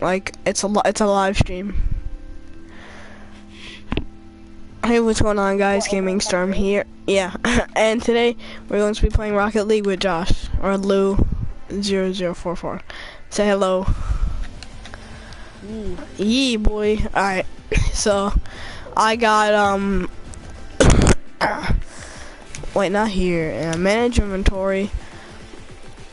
Like, it's a live stream. Hey, what's going on, guys? Gaming Storm here. Yeah, and today we're going to be playing Rocket League with Josh, or Lou0044. Say hello. Ooh. Yee, boy. Alright, so I got, wait, not here. Yeah, manage inventory.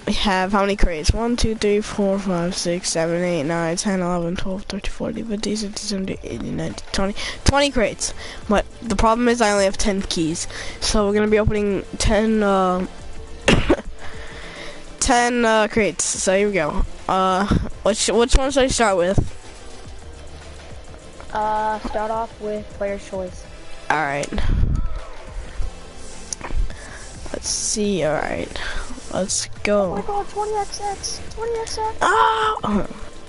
We have how many crates? 1, 2, 3, 4, 5, 6, 7, 8, 9, 10, 11, 12, 13, 14, 15, 16, 17, 18, 19, 20. 20 crates. But the problem is I only have 10 keys. So we're going to be opening 10 crates. So here we go. Which one should I start with? Start off with player choice. Alright. Let's see. Alright. Let's go. Oh my god, 20XX! 20XX! Ah!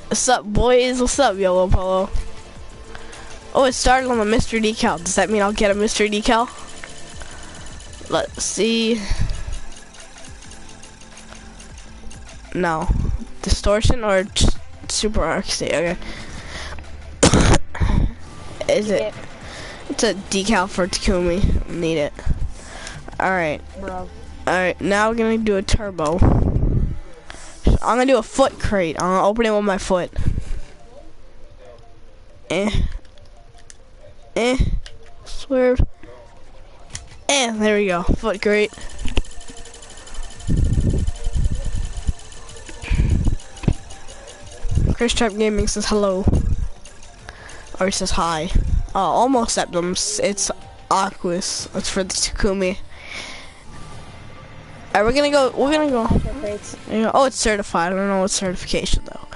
What's up, boys? What's up, Yellow Polo? Oh, it started on the mystery decal. Does that mean I'll get a mystery decal? Let's see. No. Distortion or super arc state? Okay. Is it? It's a decal for Takumi. Need it. Alright. Bro. Alright, now we're gonna do a turbo. I'm gonna do a foot crate. I'm gonna open it with my foot. Swerve. There we go. Foot crate. Chris Trap Gaming says hello. Or he says hi. Oh, almost septums. It's Aquas. It's for the Takumi. Alright, we're gonna go. Oh, it's certified. I don't know what certification though.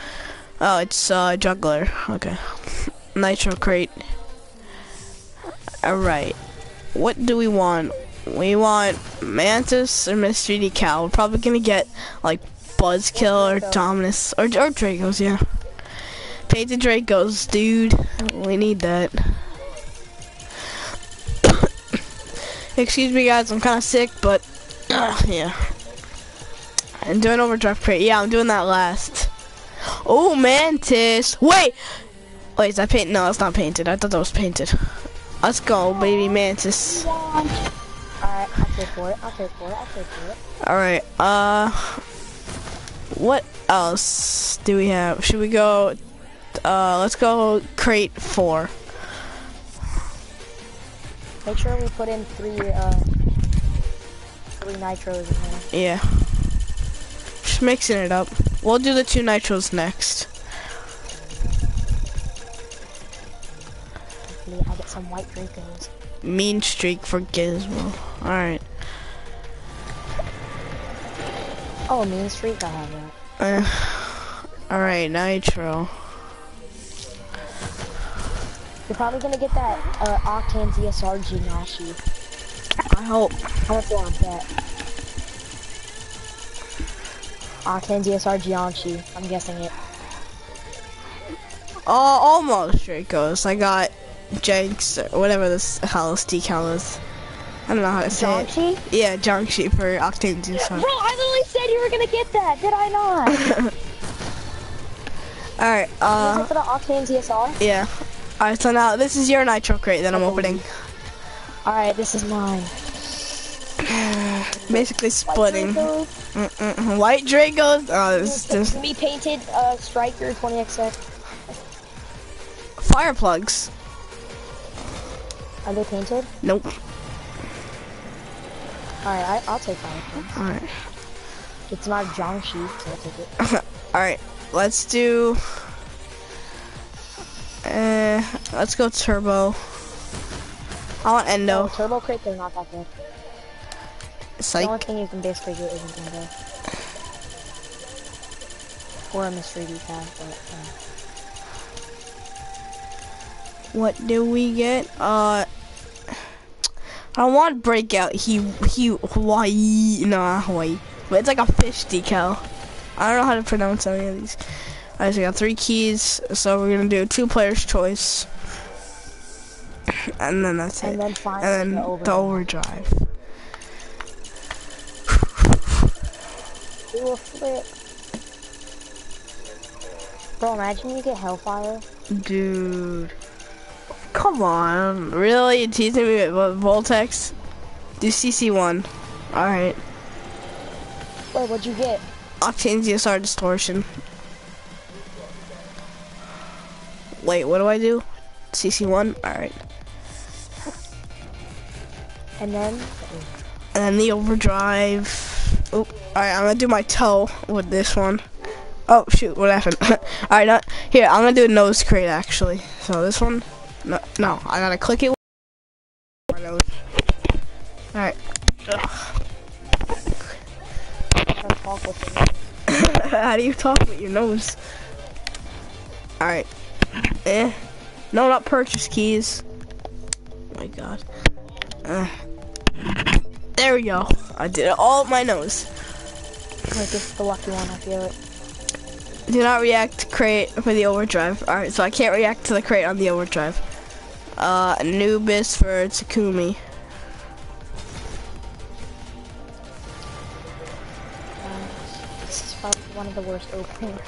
Oh, it's juggler. Okay. Nitro crate. Alright. What do we want? We want Mantis or Mystery decal. We're probably gonna get like Buzzkill or Dominus or Dracos, yeah. Painted Dracos, dude. We need that. Excuse me guys, I'm kinda sick, but yeah. I'm doing overdrive crate. Yeah, I'm doing that last. Oh, Mantis. Wait, is that painted? No, it's not painted. I thought that was painted. Let's go, baby Mantis. Alright, I'll pay for it. Alright, what else do we have? Should we go, let's go crate 4. Make sure we put in 3, nitros in there. Yeah. Just mixing it up. We'll do the 2 nitros next. Hopefully I get some white Dracos. Mean streak for Gizmo. Alright. Oh, mean streak, I have it. Alright, nitro. You're probably gonna get that Octane DSR Jiongchi. I hope. How much do I bet? Octane DSR Jiongchi. I'm guessing it. Oh, almost Dracos. I got Jenks, or whatever this hell's decal is. I don't know how to say Jiongchi? It. Yeah, Jiongchi for Octane DSR. Bro, I literally said you were gonna get that. Did I not? Alright, for the Octane DSR? Yeah. Alright, so now this is your nitro crate that I'm opening. Alright, this is mine. Basically splitting. White Dracos? Oh, this is... Painted striker 20XX. Fire plugs. Are they painted? Nope. Alright, I'll take fire plugs. Alright. It's not Jiongchi, so I'll take it. Alright, let's do... let's go turbo. I want Endo. Oh, turbo crate, they're not that good. Psych. The only thing you can basically do isn't Endo. Or a mystery decal, but what do we get? I want breakout. Hawaii. No, not Hawaii. But it's like a fish decal. I don't know how to pronounce any of these. Alright, so we got 3 keys, so we're gonna do 2 players choice. And then that's it. And then the overdrive. Do a flip. Bro, imagine you get Hellfire. Dude. Come on. Really? You're teasing me with Voltex? Do CC one. Alright. Wait, what'd you get? Octane DSR distortion. Wait, what do I do? CC one? Alright. And then? And then the overdrive. Oh, alright, I'm gonna do my toe with this one. Oh, shoot, what happened? Alright, here, I'm gonna do a nose crate, actually. So this one, no, I gotta click it with my nose. Alright. How do you talk with your nose? Alright. Eh. No, not purchase keys. Oh my god. There we go. I did it all with my nose. Wait, this is the lucky one, I feel it. Do not react to crate for the overdrive. Alright, so I can't react to the crate on the overdrive. Anubis for Takumi. This is probably one of the worst openings.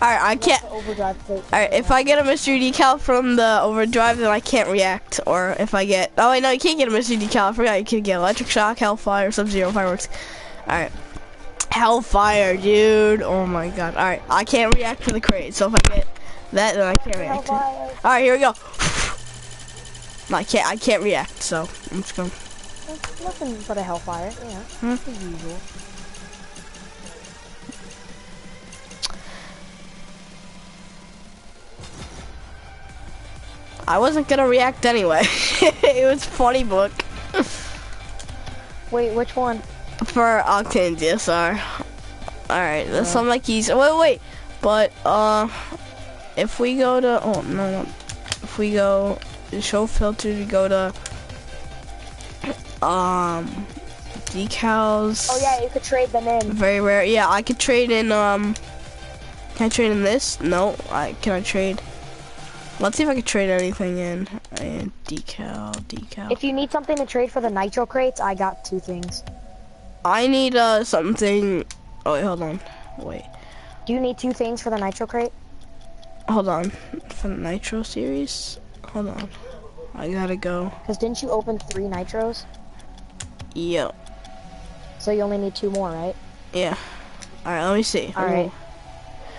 Alright, I can't. Alright, if I get a mystery decal from the overdrive, then I can't react. Or if I get. Oh, wait, no, you can't get a mystery decal. I forgot you can get electric shock, Hellfire, Sub-zero, fireworks. Alright. Hellfire, dude. Oh my god. Alright, I can't react to the crate, so if I get that, then I can't react to it. Alright, here we go. I can't react, so I'm just going. That's nothing but a Hellfire, yeah. That's the usual. I wasn't gonna react anyway. It was funny book. Wait, which one? For Octane DSR. Alright, that's something like he's wait. But if we go to if we go show filter, we go to decals. Oh yeah, you could trade them in. Very rare. Yeah, I could trade in can I trade in this? No, I trade. Let's see if I can trade anything in. And decal. If you need something to trade for the nitro crates, I got two things. I need something. Oh wait, hold on. Wait. Do you need two things for the nitro crate? Hold on. For the nitro series? Hold on. I gotta go. Cause didn't you open 3 nitros? Yep. So you only need 2 more, right? Yeah. Alright, let me see. Alright.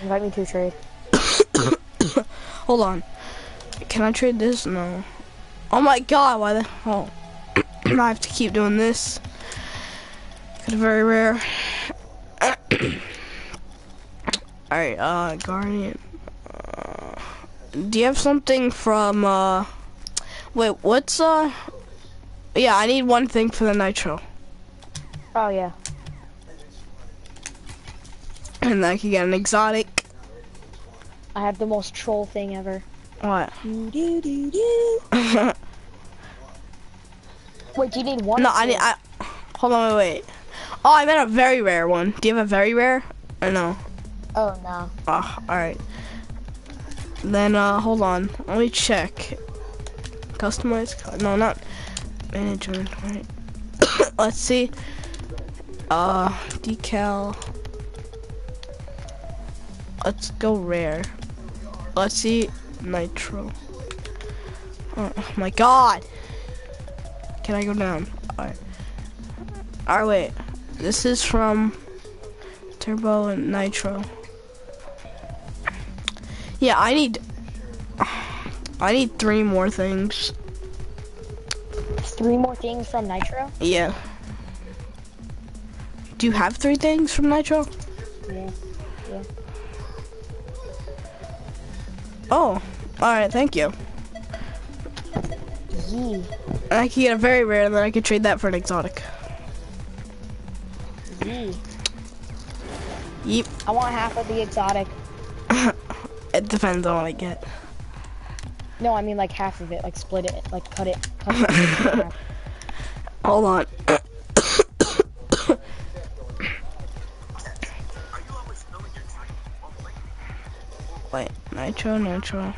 Invite me to trade. Hold on. Can I trade this? No. Oh my god, why the hell? Oh. I have to keep doing this. Very rare. Alright, Guardian. Do you have something from, wait, what's, yeah, I need one thing for the nitro. Oh, yeah. And I can get an exotic. I have the most troll thing ever. What? Wait, do you need one? No, I need, hold on, wait. Oh, I meant a very rare one. Do you have a very rare? Or no? Oh, no. Oh, alright. Then, hold on. Let me check. Customize? No, not management, right? Let's see. Decal. Let's go rare. Let's see. Nitro. Oh, my god. Can I go down? Alright. Alright, wait. This is from Turbo and Nitro. Yeah, I need 3 more things. 3 more things from Nitro? Yeah. Do you have 3 things from Nitro? Yeah. Oh, alright, thank you. Yeah. And I can get a very rare, and then I can trade that for an exotic. Yep. I want half of the exotic. It depends on what I get. No, I mean like half of it, like split it, like cut it. Hold on. Wait, nitro.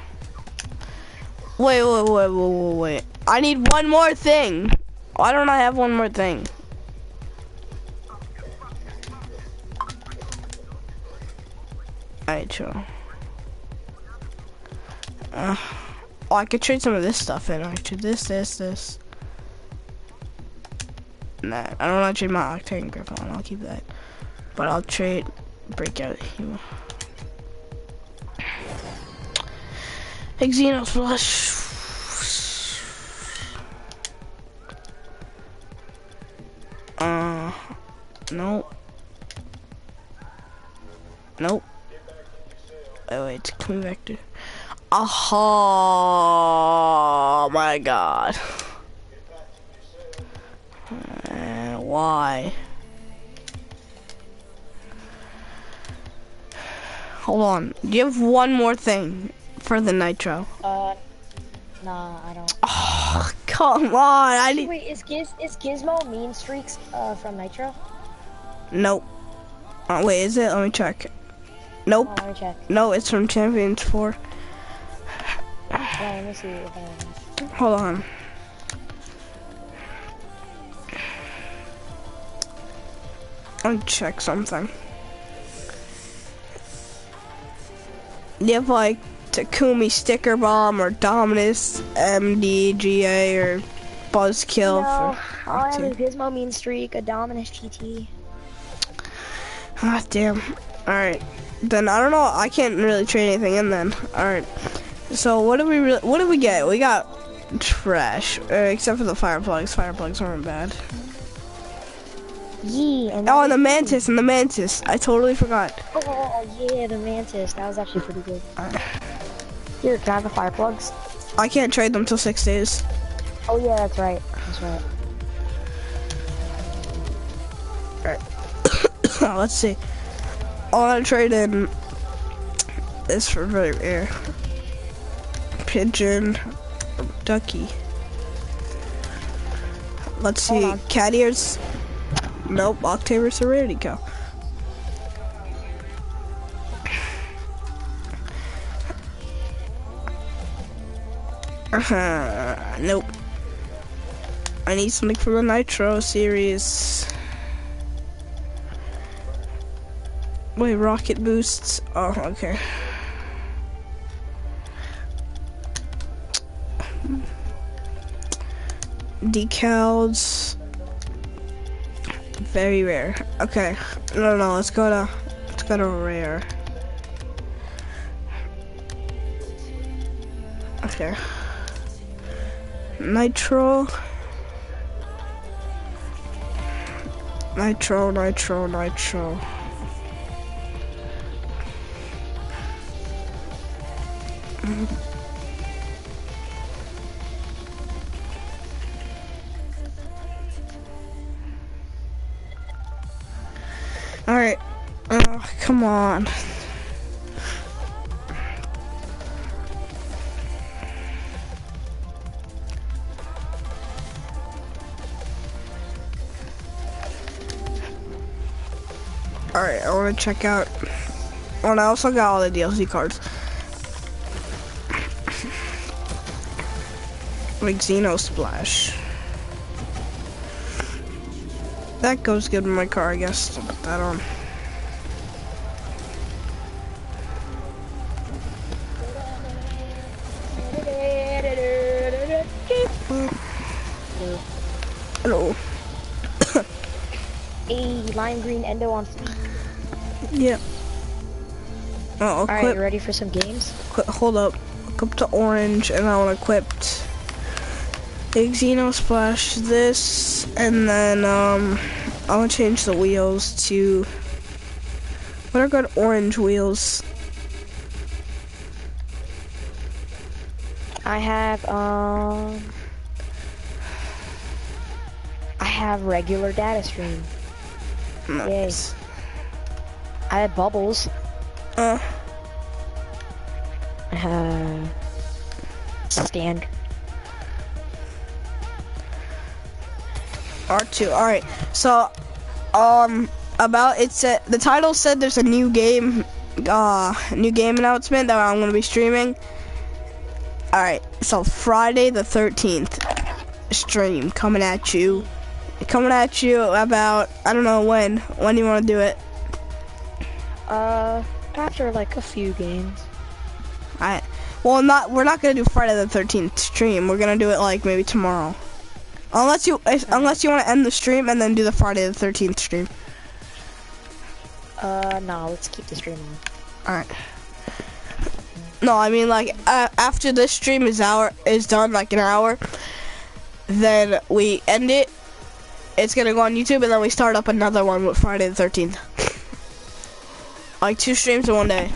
Wait. I need one more thing. Why don't I have one more thing? Alright, Nitro. Oh, I could trade some of this stuff in, actually. This. Nah, I don't want to trade my Octane grip on, I'll keep that. But I'll trade Breakout. Xeno Splash. Nope. Oh wait, it's coming back to. Oh my god. Why? Hold on. Do you have one more thing for the Nitro? Nah, I don't. Oh, come on. Wait, is Gizmo Mean Streaks from Nitro? Nope. Wait, is it? Let me check. Nope. Oh, let me check. No, it's from Champions 4. Let me see. Hold on. I'll check something. You have like Takumi sticker bomb or Dominus MDGA or Buzzkill. No, for all I have is Gizmo Mean Streak, a Dominus GT. Ah, damn. Alright. Then I don't know. I can't really trade anything in then. Alright. So what did we get? We got trash. Except for the fire plugs. Fire plugs weren't bad. Yeah, and the Mantis, I totally forgot. Oh, yeah, the Mantis. That was actually pretty good. Here, grab the fire plugs. I can't trade them till 6 days. Oh, yeah, that's right. Alright. Oh, let's see. All I trade in is for very rare. Pigeon, ducky. Let's see. Cat ears. Nope, Octane Serenity Cow. Nope. I need something from the Nitro series. Wait, rocket boosts. Oh, okay. Decals. Very rare. Okay. No, let's go to rare. Okay. Nitro. Alright, oh, come on. Alright, I want to check out. Oh, and I also got all the DLC cards. Like Xeno Splash. That goes good in my car, I guess. I'll put that on. Hello. A lime green endo on. Yeah. Oh, all right, you ready for some games? Hold up. Equip to orange, and I want equipped. Xeno Splash this, and then I'm gonna change the wheels to what are good orange wheels. I have regular data stream. Nice. Yay. I have bubbles. Stand. R2. All right. So, about it said the title said there's a new game announcement that I'm gonna be streaming. All right. So Friday the 13th stream coming at you about I don't know when. When do you want to do it? after like a few games. We're not gonna do Friday the 13th stream. We're gonna do it like maybe tomorrow, unless you want to end the stream and then do the Friday the 13th stream. No, let's keep the stream on. All right. No, I mean like after this stream is done, like an hour, then we end it. It's gonna go on YouTube, and then we start up another one with Friday the 13th. Like 2 streams in one day.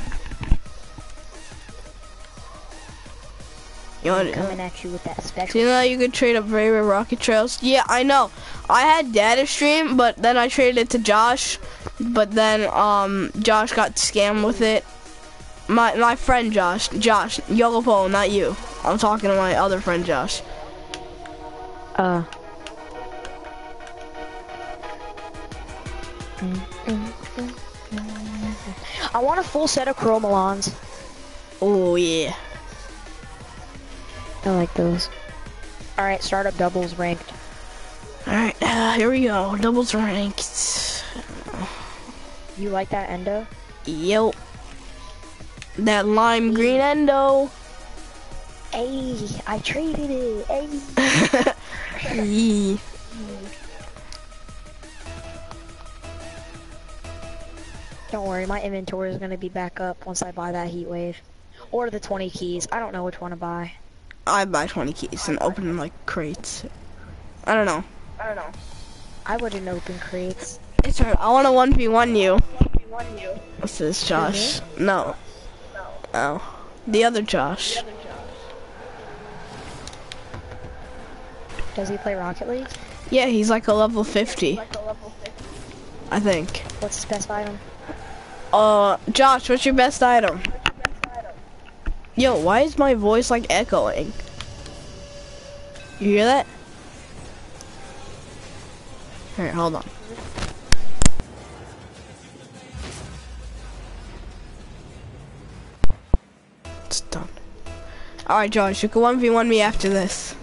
You want coming at you with that special. So you know how you could trade up very rare rocket trails? Yeah, I know. I had data stream, but then I traded it to Josh, but then Josh got scammed with it. My friend Josh, Yellow Polo, not you. I'm talking to my other friend Josh. I want a full set of chromalons. Oh yeah, I like those. All right, start up doubles ranked. All right, here we go, doubles ranked. You like that endo? Yo, that lime green endo. Hey, I traded it. Hey. Yeah. Don't worry, my inventory is going to be back up once I buy that heat wave. Or the 20 keys. I don't know which one to buy. I buy 20 keys and open like crates. I don't know. I wouldn't open crates. It's hard. I want a 1v1 you. What's this, Josh? Mm-hmm. No. Oh. The other Josh. Does he play Rocket League? Yeah, he's like a level 50. I think. What's his best item? Josh, what's your best item? Yo, why is my voice like echoing? You hear that? Alright, hold on. It's done. Alright, Josh, you can 1v1 me after this.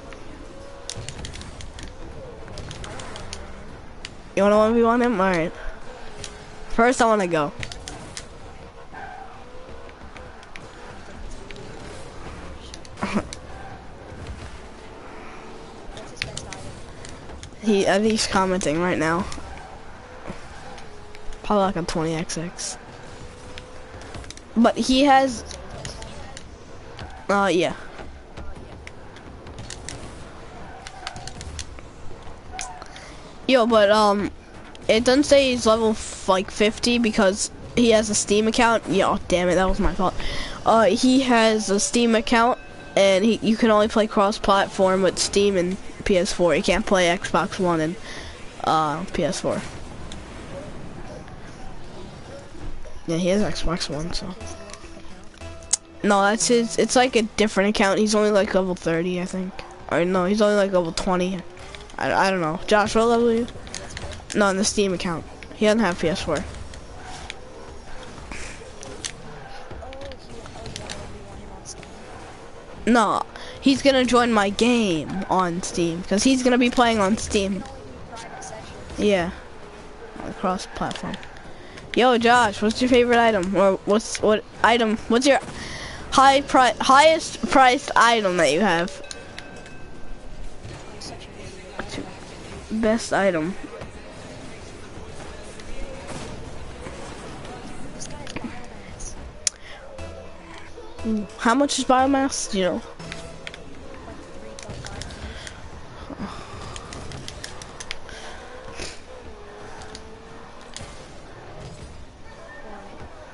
You wanna 1v1 him? Alright. First, I wanna go. He's commenting right now. Probably like on 20XX. But he has... yeah. Yo, but, it doesn't say he's level, like, 50 because he has a Steam account. Yo, damn it, that was my fault. He has a Steam account, and you can only play cross-platform with Steam and... PS4. You can't play Xbox One and PS4. Yeah, he has Xbox One, so. No, that's his. It's like a different account. He's only like level 30, I think. Or no, he's only like level 20. I don't know. Josh, what level are you? No, in the Steam account. He doesn't have PS4. No. He's gonna join my game on Steam because he's gonna be playing on Steam. Yeah, cross-platform. Yo, Josh, what's your favorite item, or what's your highest priced item that you have? Best item. How much is biomass? Do you know?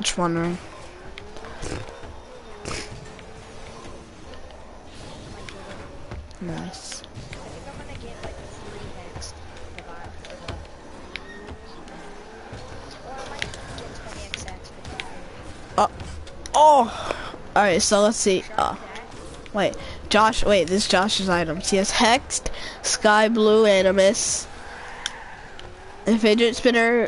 Just wondering. Nice. Oh. All right. So let's see. Wait, Josh. Wait, this is Josh's items. He has Hexed, Sky Blue Animus, a fidget spinner.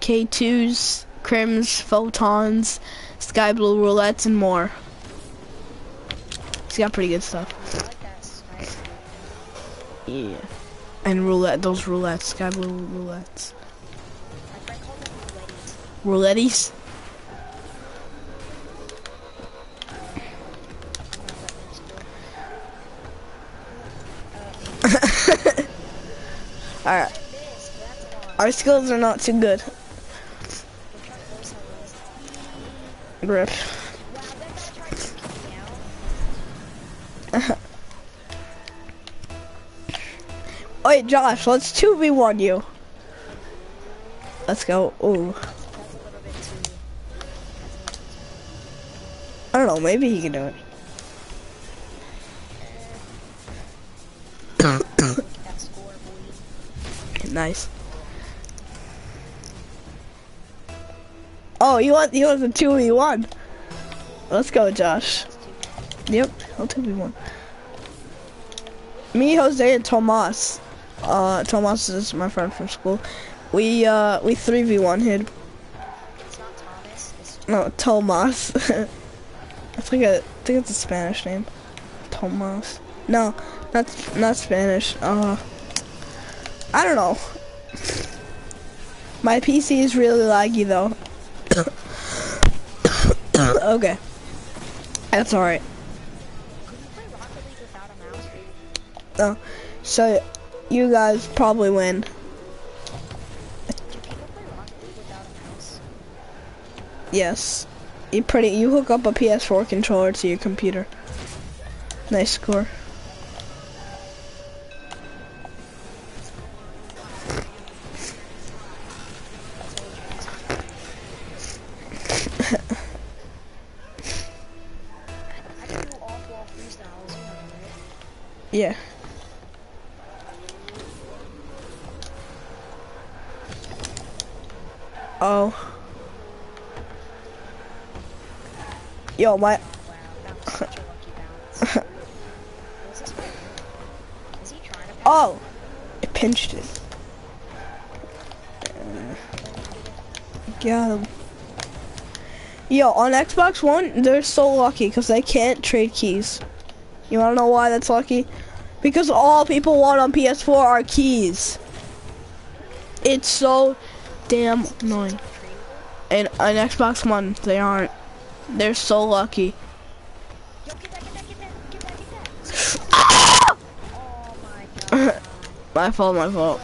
K2s, Crims, Photons, Sky Blue Roulettes, and more. He's got pretty good stuff. Yeah. And Roulette, those Roulettes, Sky Blue Roulettes. Roulettes. Alright. Our skills are not too good. Rip. Wait, Josh, let's 2v1 you. Let's go. Ooh. I don't know, maybe he can do it. Nice. Oh, you want the 2v1? Let's go, Josh. Yep, I'll 2v1. Me, Jose, and Tomas. Tomas is my friend from school. We 3v1 hid. It's not Thomas, it's no, Tomas. I think it's a Spanish name. Tomas. No, not Spanish. I don't know. My PC is really laggy though. Okay. That's alright. Oh, so you guys probably win. Yes. You hook up a PS4 controller to your computer. Nice score. Yeah. Oh. Yo, my. Oh, it pinched it. Got him. Yo, on Xbox One, they're so lucky because they can't trade keys. You wanna know why that's lucky? Because all people want on PS4 are keys. It's so damn annoying. And on Xbox One, they aren't. They're so lucky. Yo, get that. Ah! Oh my God. My fault.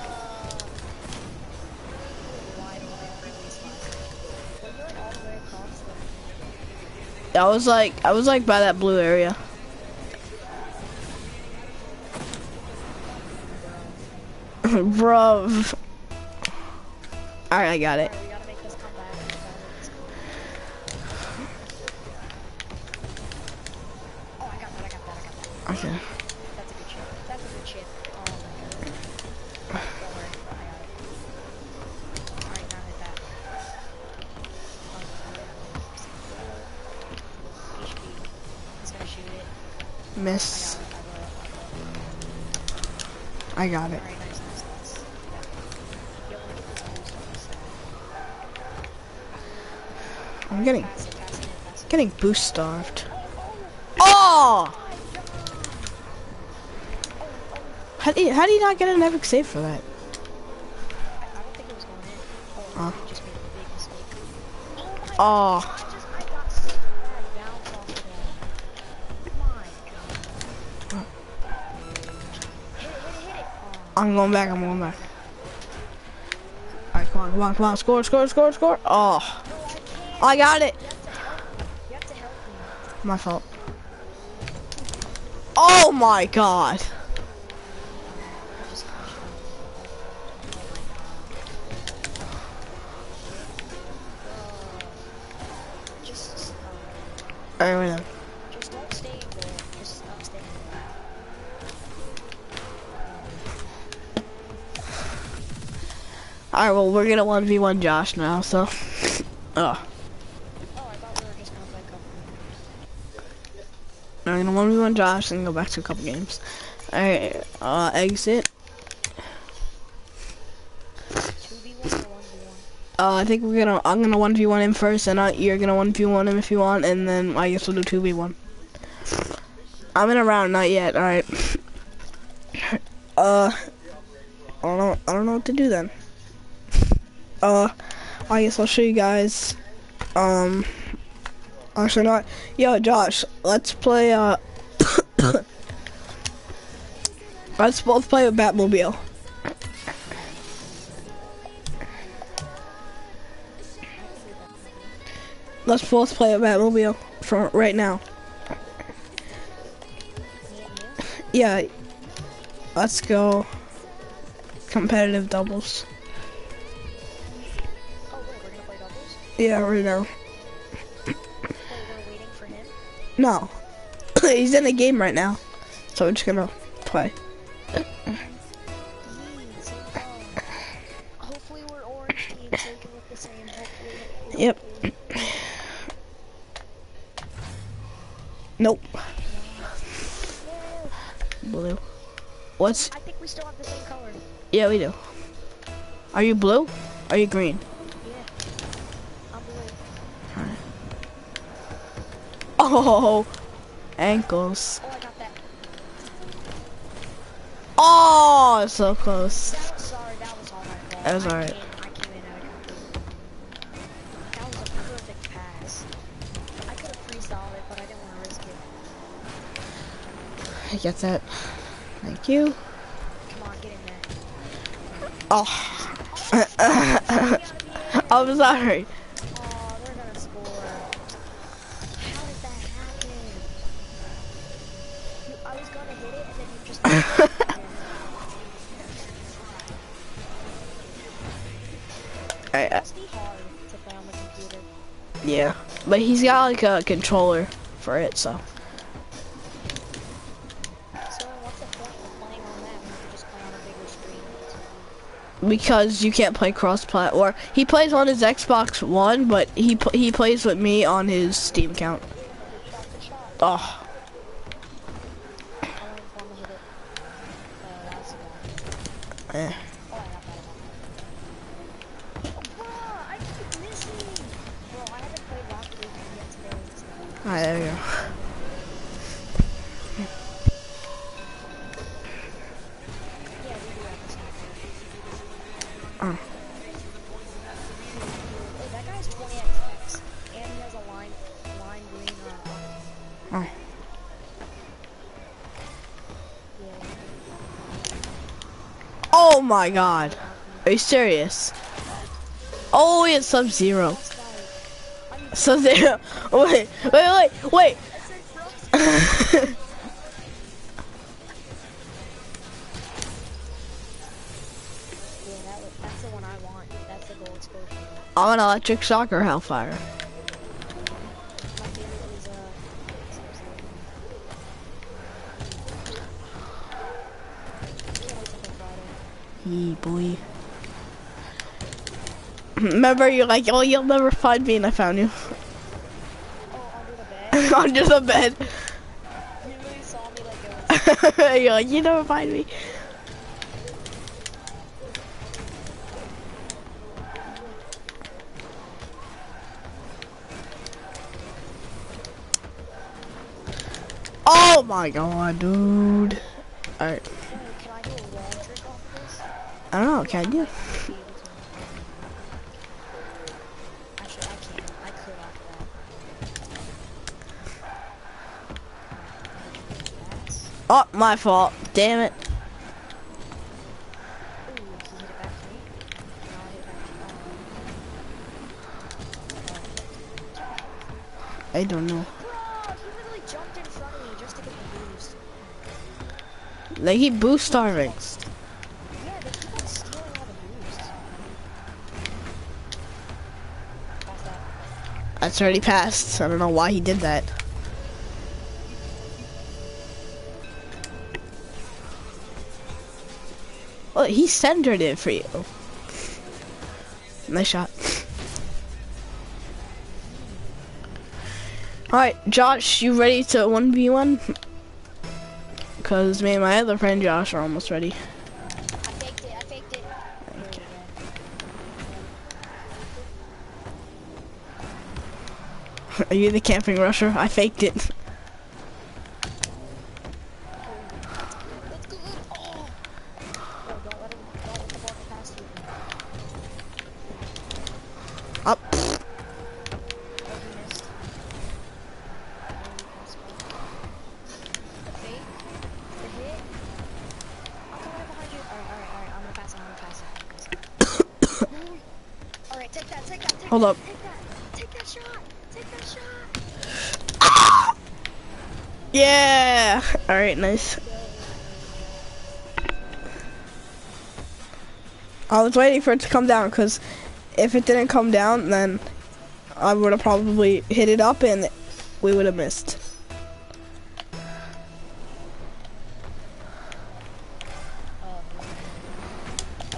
I was like by that blue area. Bruv. Alright, I got it. Okay. That's a good chip. Oh my God. Don't worry. I got it. Alright, now hit that. He's gonna shoot it. Miss. I got it. I'm getting boost starved. Oh! How do you not get an epic save for that? I don't think it was going in. Oh. Just made a big mistake. Oh my God, I got so bad bounce off there. My God. Hit it. Oh. I'm going back. Alright, come on. Score. Oh. No, I got it. You have to help me. My fault. Oh my God. Alright, wait. Just don't stay in there. Just stop staying there. Alright, well, we're gonna 1v1 Josh now, so. Oh, I thought we were just gonna play a couple games. I'm gonna 1v1 Josh and go back to a couple games. Alright, exit. 2v1 or 1v1? I think I'm gonna 1v1 him first, and you're gonna 1v1 him if you want, and then I guess we'll do 2v1. I'm in a round, not yet, alright. I don't know what to do then. I guess I'll show you guys. Actually not. Yo, Josh, let's play. Let's both play with Batmobile. Let's both play with Batmobile for right now. Yeah, let's go competitive doubles. Oh, wait, we're gonna play doubles? Yeah, right now. Wait, we're waiting for him? No. He's in a game right now. So we're just gonna play. Jeez, hopefully we're orange team so we can look the same. Hopefully. Yep. Nope. Blue. What's? I think we still have the same color. Yeah, we do. Are you blue? Are you green? Yeah. I'm blue. Alright. Oh, ankles. Oh, I got that. Oh, so close. That was all my fault. That was alright. I came in and I got this. That was a perfect pass. I could have freestyled it, but I didn't want to risk it. I get that. Thank you. Come on, get in there. Oh. I'm sorry. Oh, they're gonna score. How did that happen? I was gonna hit it and then you just. It must be hard to play on the computer. Yeah, but he's got like a controller for it, so. Because you can't play cross-platform, or he plays on his Xbox One, but he plays with me on his Steam account. Oh. Eh. Alright, there we go. Oh. That guy's 20XX, and he has a lime green endo. Oh. Yeah. Oh my god. Are you serious? Oh, he has Sub-zero. Sub-zero. Wait. I'm an electric soccer Hellfire. Yee boy. Remember, you're like, oh, you'll never find me, and I found you. Oh, under the bed. You really saw me like it was. You're like, you never find me. Oh my god, dude. Alright. Can I do a wall trick off this? I don't know, can you? Actually, I can't. I could off that. Oh, my fault. Damn it. I don't know. Like, he boost starving. Yeah, they keep on stealing all the boosts. That's already passed. I don't know why he did that. Well, he centered it for you. Nice shot. Alright, Josh, you ready to 1v1? Because me and my other friend Josh are almost ready. I faked it. Okay. Are you the camping rusher? I faked it. Hold up. Take that shot. Yeah. All right, nice. I was waiting for it to come down, because if it didn't come down, then I would have probably hit it up and we would have missed.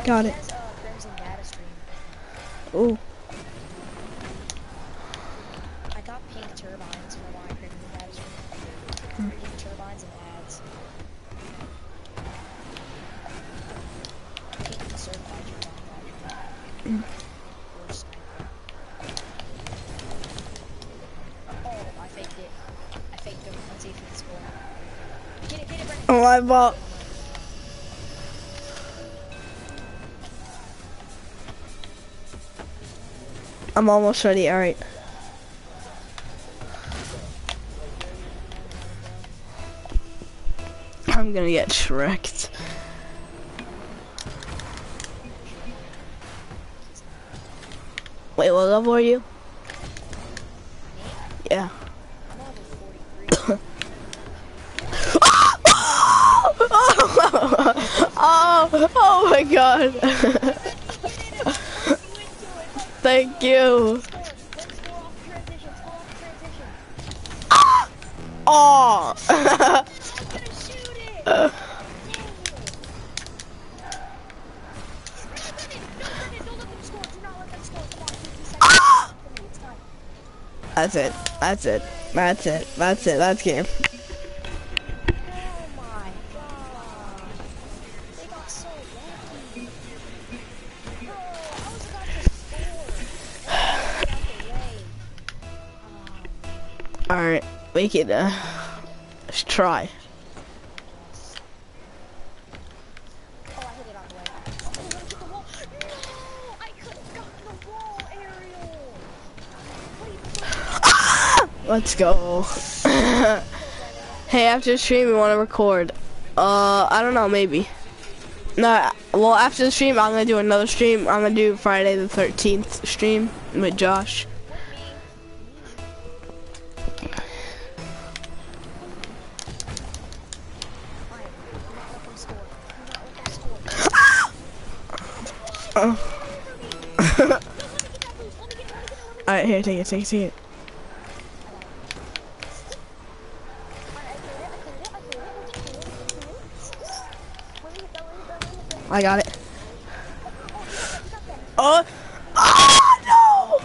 Got it. Ooh. I got pink turbines for Lime green endo. Pink turbines and ads. Pink certified turbine. Oh, I faked it. I faked them. Let's see if it's cool. Get it, Brandon. Oh, I bought. I'm almost ready, alright. I'm gonna get shreked. Wait, what level are you? Yeah. Oh my god. Thank you. Oh. That's it. That's game. Alright, we can, let's try. Oh, I hit it on the way. Oh, I hit the wall. No, I could have gotten the wall, Ariel. Ah! Let's go. Hey, after the stream, we want to record. I don't know, maybe. No, well, after the stream, I'm going to do another stream. I'm going to do Friday the 13th stream with Josh. Alright, here, take it. I got it. Oh! Oh no!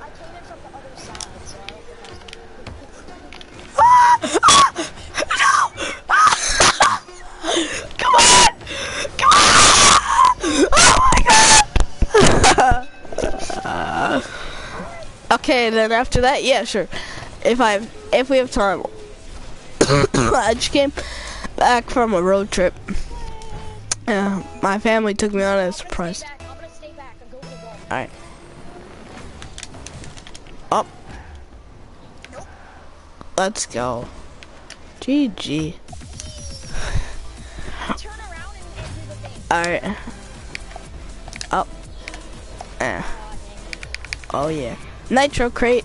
I came in from the other side, so I don't think I was going. Okay, then after that, yeah, sure. If we have time, I just came back from a road trip. My family took me on as a surprise. All right. Up. Nope. Let's go. GG. All right. Up. Oh yeah. Nitro crate.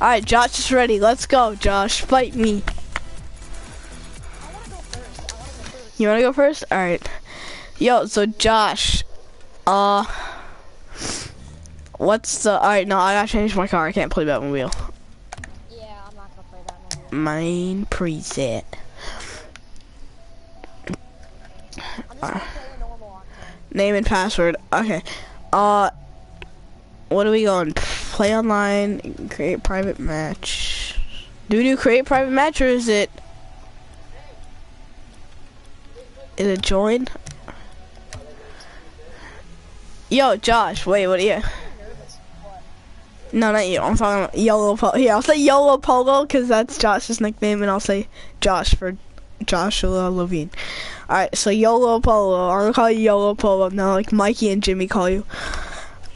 Alright, Josh is ready. Let's go, Josh. Fight me. You wanna go first? Alright. Yo, so Josh. What's the. Alright, no, I gotta change my car. I can't play Batmobile. Yeah, I'm not gonna play Batmobile. Main preset. Name and password. Okay. What are we going? Play online, create private match. Do we do create private match or is it join? Yo, Josh, wait, what are you? No, not you, I'm talking about Yellow Polo. Yeah, I'll say Yellow Polo because that's Josh's nickname, and I'll say Josh for Joshua Levine. Alright, so Yellow Polo. I'm gonna call you Yellow Polo now, like Mikey and Jimmy call you.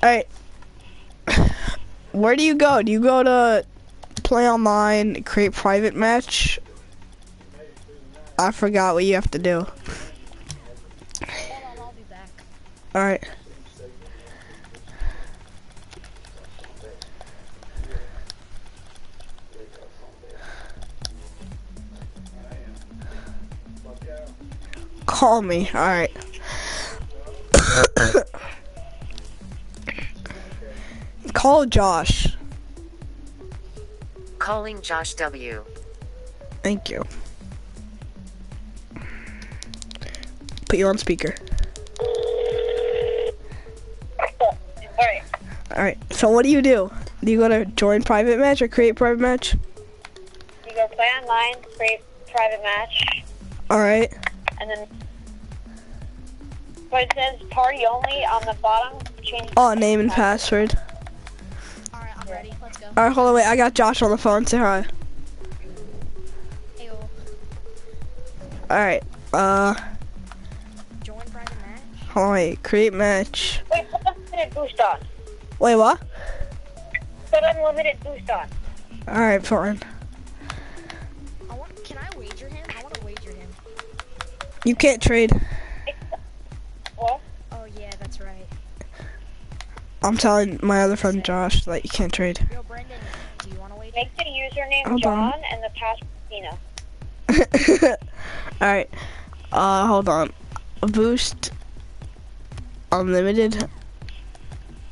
Alright. Where do you go? Do you go to play online, create private match? I forgot what you have to do. Alright. call me. All right. Call Josh. Calling Josh W. Thank you. Put you on speaker. Alright. Alright, so what do you do? Do you go to join private match or create private match? You go play online, create private match. Alright. And then, but it says party only on the bottom. Change. Oh, name and password. Alright, I'm ready. Let's go. Alright, hold on, wait. I got Josh on the phone. Say hi. Hey, yo. Alright, join private match? Hold on, wait. Create match. Wait, put unlimited boost on. Wait, what? Put unlimited boost on. Alright, fine. Can I wager him? I want to wager him. You can't trade. I'm telling my other friend Josh that you can't trade. Yo, Brendan, do you want to wait? Make the username John and the password Tina. Alright. Hold on. Boost. Unlimited.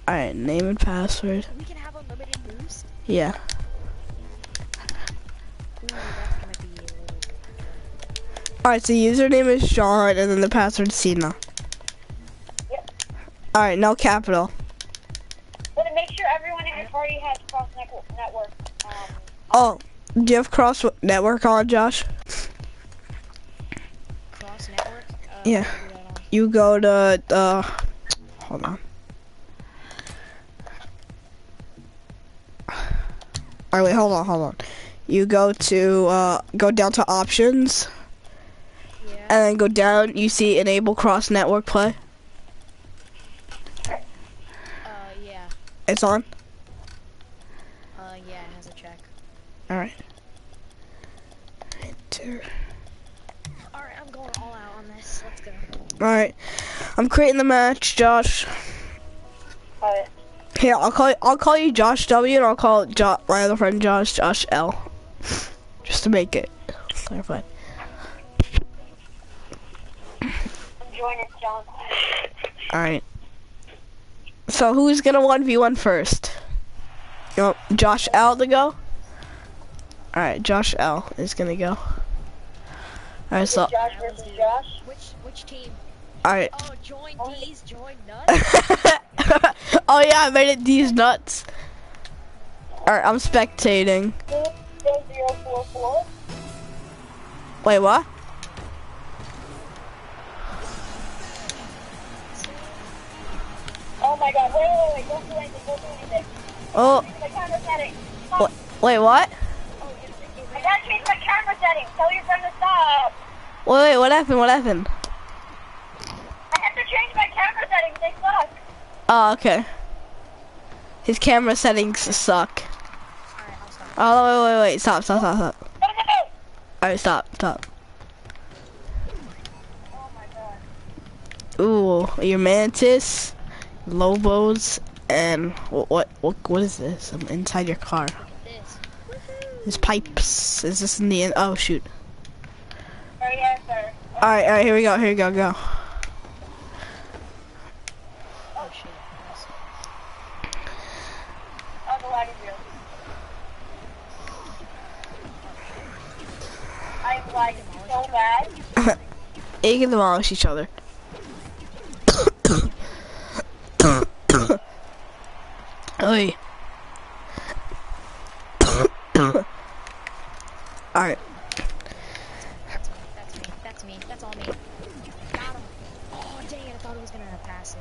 Alright, name and password. We can have unlimited boost? Yeah. Alright, so username is John and then the password Cena. Yep. Alright, no capital. Already has cross network. Oh, do you have cross network on, Josh? Cross network? Yeah. You go to hold on. Alright, wait, hold on. You go to go down to options, yeah. And then go down. You see enable cross network play. Yeah. It's on. Yeah, it has a check. Alright. Enter. Alright, I'm going all out on this. Let's go. Alright. I'm creating the match, Josh. Alright. Here, I'll call you Josh W and I'll call my other friend Josh L. Just to make it clarified. I'm joining John. Alright. So who's gonna 1v1 first? You want Josh L to go? Alright, Josh L is gonna go. Alright, so Josh versus Josh? Which team? Alright. Oh, join D's, join nuts? Oh yeah, I made it D's nuts. Alright, I'm spectating. 0-0-4-4. Wait, what? Oh my god, wait, don't do anything, Oh. Wait, what? I gotta change my camera settings. Tell your friend to stop. Wait, what happened? I have to change my camera settings. They suck. Oh, okay. His camera settings suck. Alright, I'll stop. Oh, wait. Stop. No. Alright, stop. Oh my god. Ooh, your Mantis, Lobos. And what is this? I'm inside your car. There's pipes. Is this in the end? Oh shoot. Oh yeah, sir. Alright, here we go. Oh shit. Oh, the lag is real. I'm lagging so bad. They can demolish each other. Oi. Alright. That's me. That's all me. Got him. Oh, dang it. I thought it was going to pass it.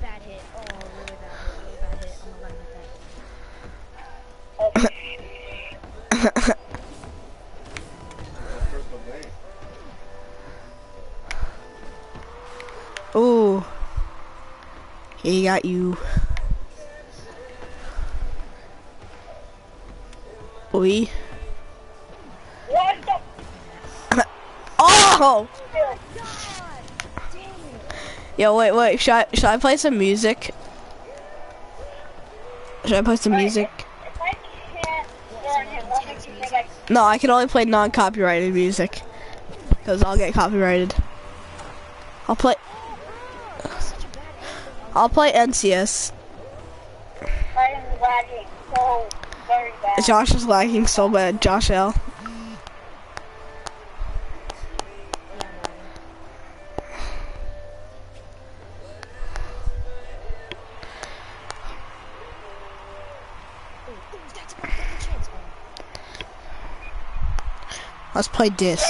Bad hit. Oh, really bad hit. I'm alive with that. Okay. Ooh, he got you. Oi. Oh! Yo, wait. Should I play some music? No, I can only play non-copyrighted music, because I'll get copyrighted. I'll play NCS. I am lagging so very bad. Josh is lagging so bad. Josh L. Let's play this.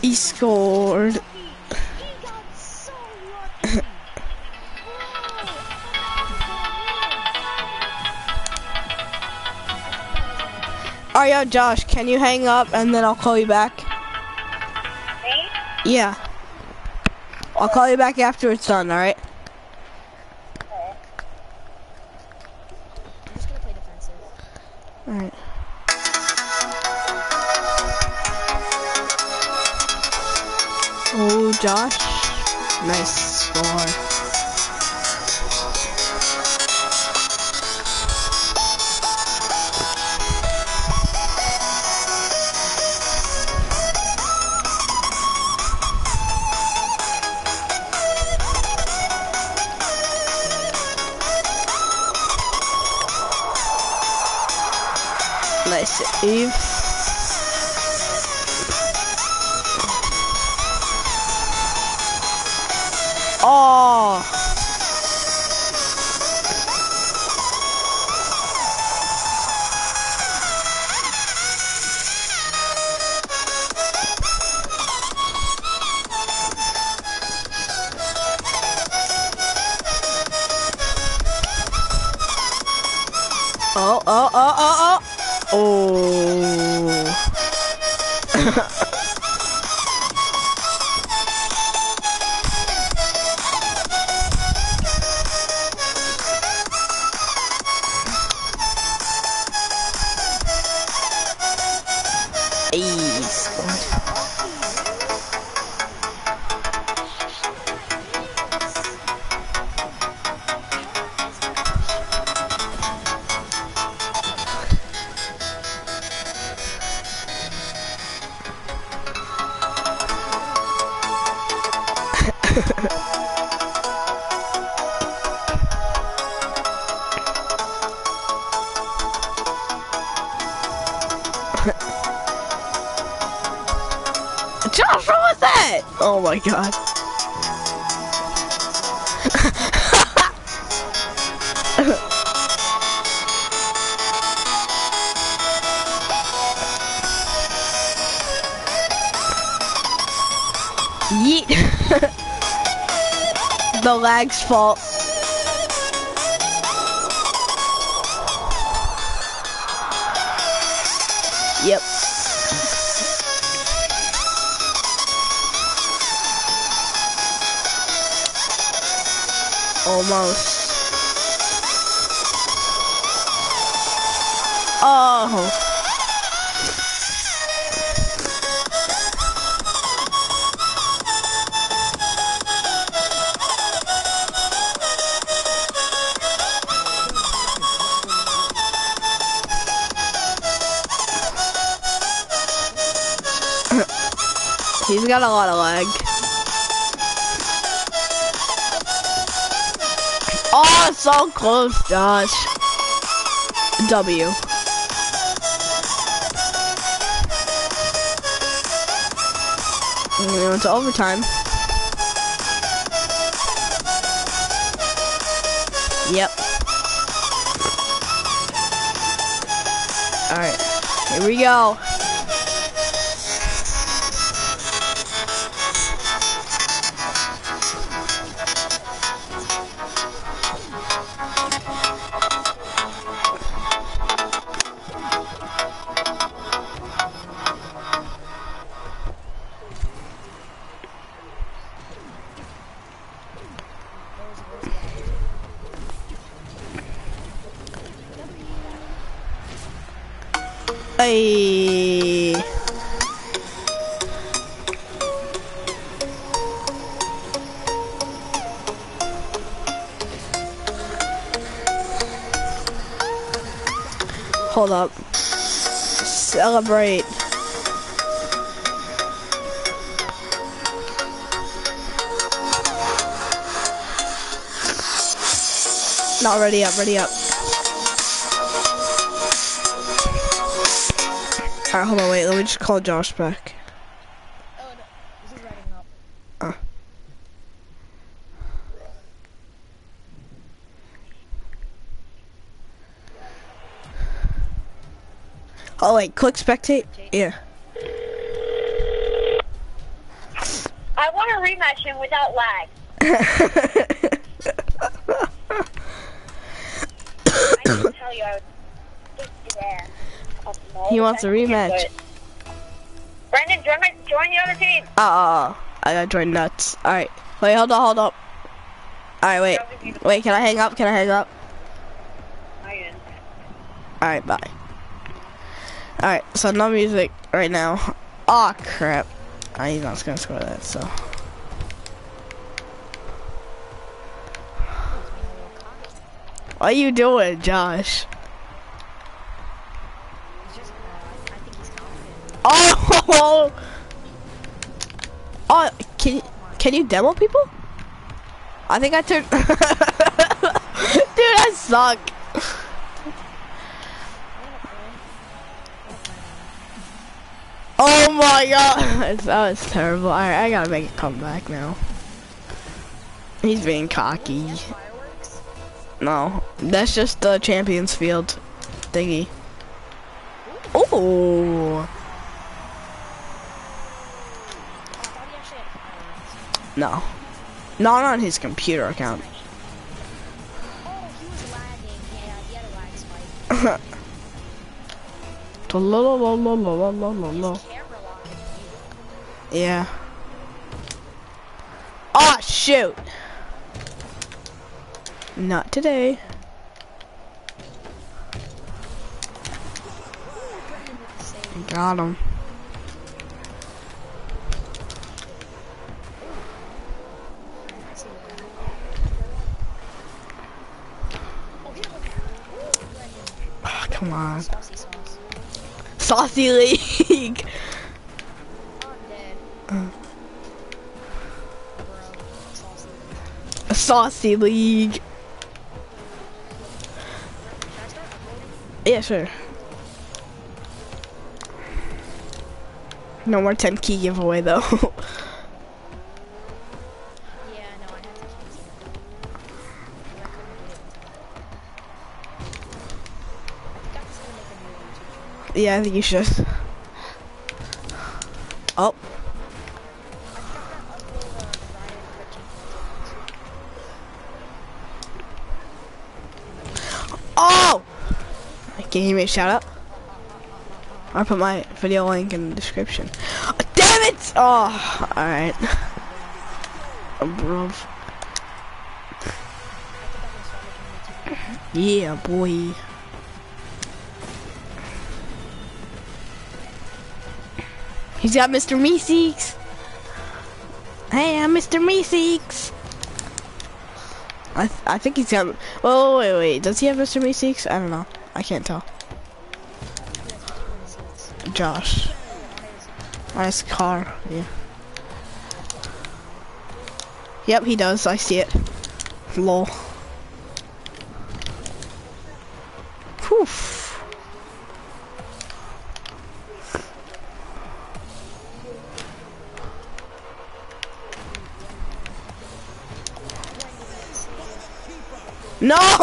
He scored. He got so lucky. Oh yeah, Josh, can you hang up and then I'll call you back? Me? Yeah. I'll call you back after it's done, alright? I'm just gonna play defensive. Alright. Oh, Josh. Nice score. Nice save. Oh. Oh, oh, oh, oh, oh. Oh. Oh my god. Yeet. The lag's fault. Yep. Almost. Oh. He's got a lot of lag. Oh, it's so close, Josh. W. We went to overtime. Yep. All right, here we go. Hey. Hold up. Celebrate. Not ready up, ready up. Alright, hold on, wait, let me just call Josh back. Oh no, this is writing up. Oh wait, click spectate? Yeah. I wanna rematch him without lag. He wants a rematch. Brandon, join the other team. I gotta join nuts. Alright. Wait, hold on, hold up. Alright, wait. Wait, can I hang up? Can I hang up? Alright, bye. Alright, so no music right now. Aw, oh, crap. He's not gonna score that, so. What are you doing, Josh? Oh, oh! Can you demo people? I think I turned. Dude, I suck. Oh my god, that was terrible. Alright, I gotta make a comeback now. He's being cocky. No, that's just the Champions Field thingy. Ooh. No, not on his computer account. Oh, he was lagging. Yeah, he had a lag spike. Yeah. Oh shoot! Not today. Got him. Oh, come on. Saucy League. Saucy League. Yeah, sure. No more 10 key giveaway though. Yeah, no, I had to cancel. Yeah, I think you should. Oh. Oh! Can you make a shout out? I'll put my video link in the description. Oh, damn it! Oh, alright. Bro. Yeah, boy. He's got Mr. Meeseeks. Hey, I'm Mr. Meeseeks. I think he's got. Oh, wait. Does he have Mr. Meeseeks? I don't know. I can't tell. Josh. Nice car, yeah. Yep, he does, I see it. Lol. Poof. No!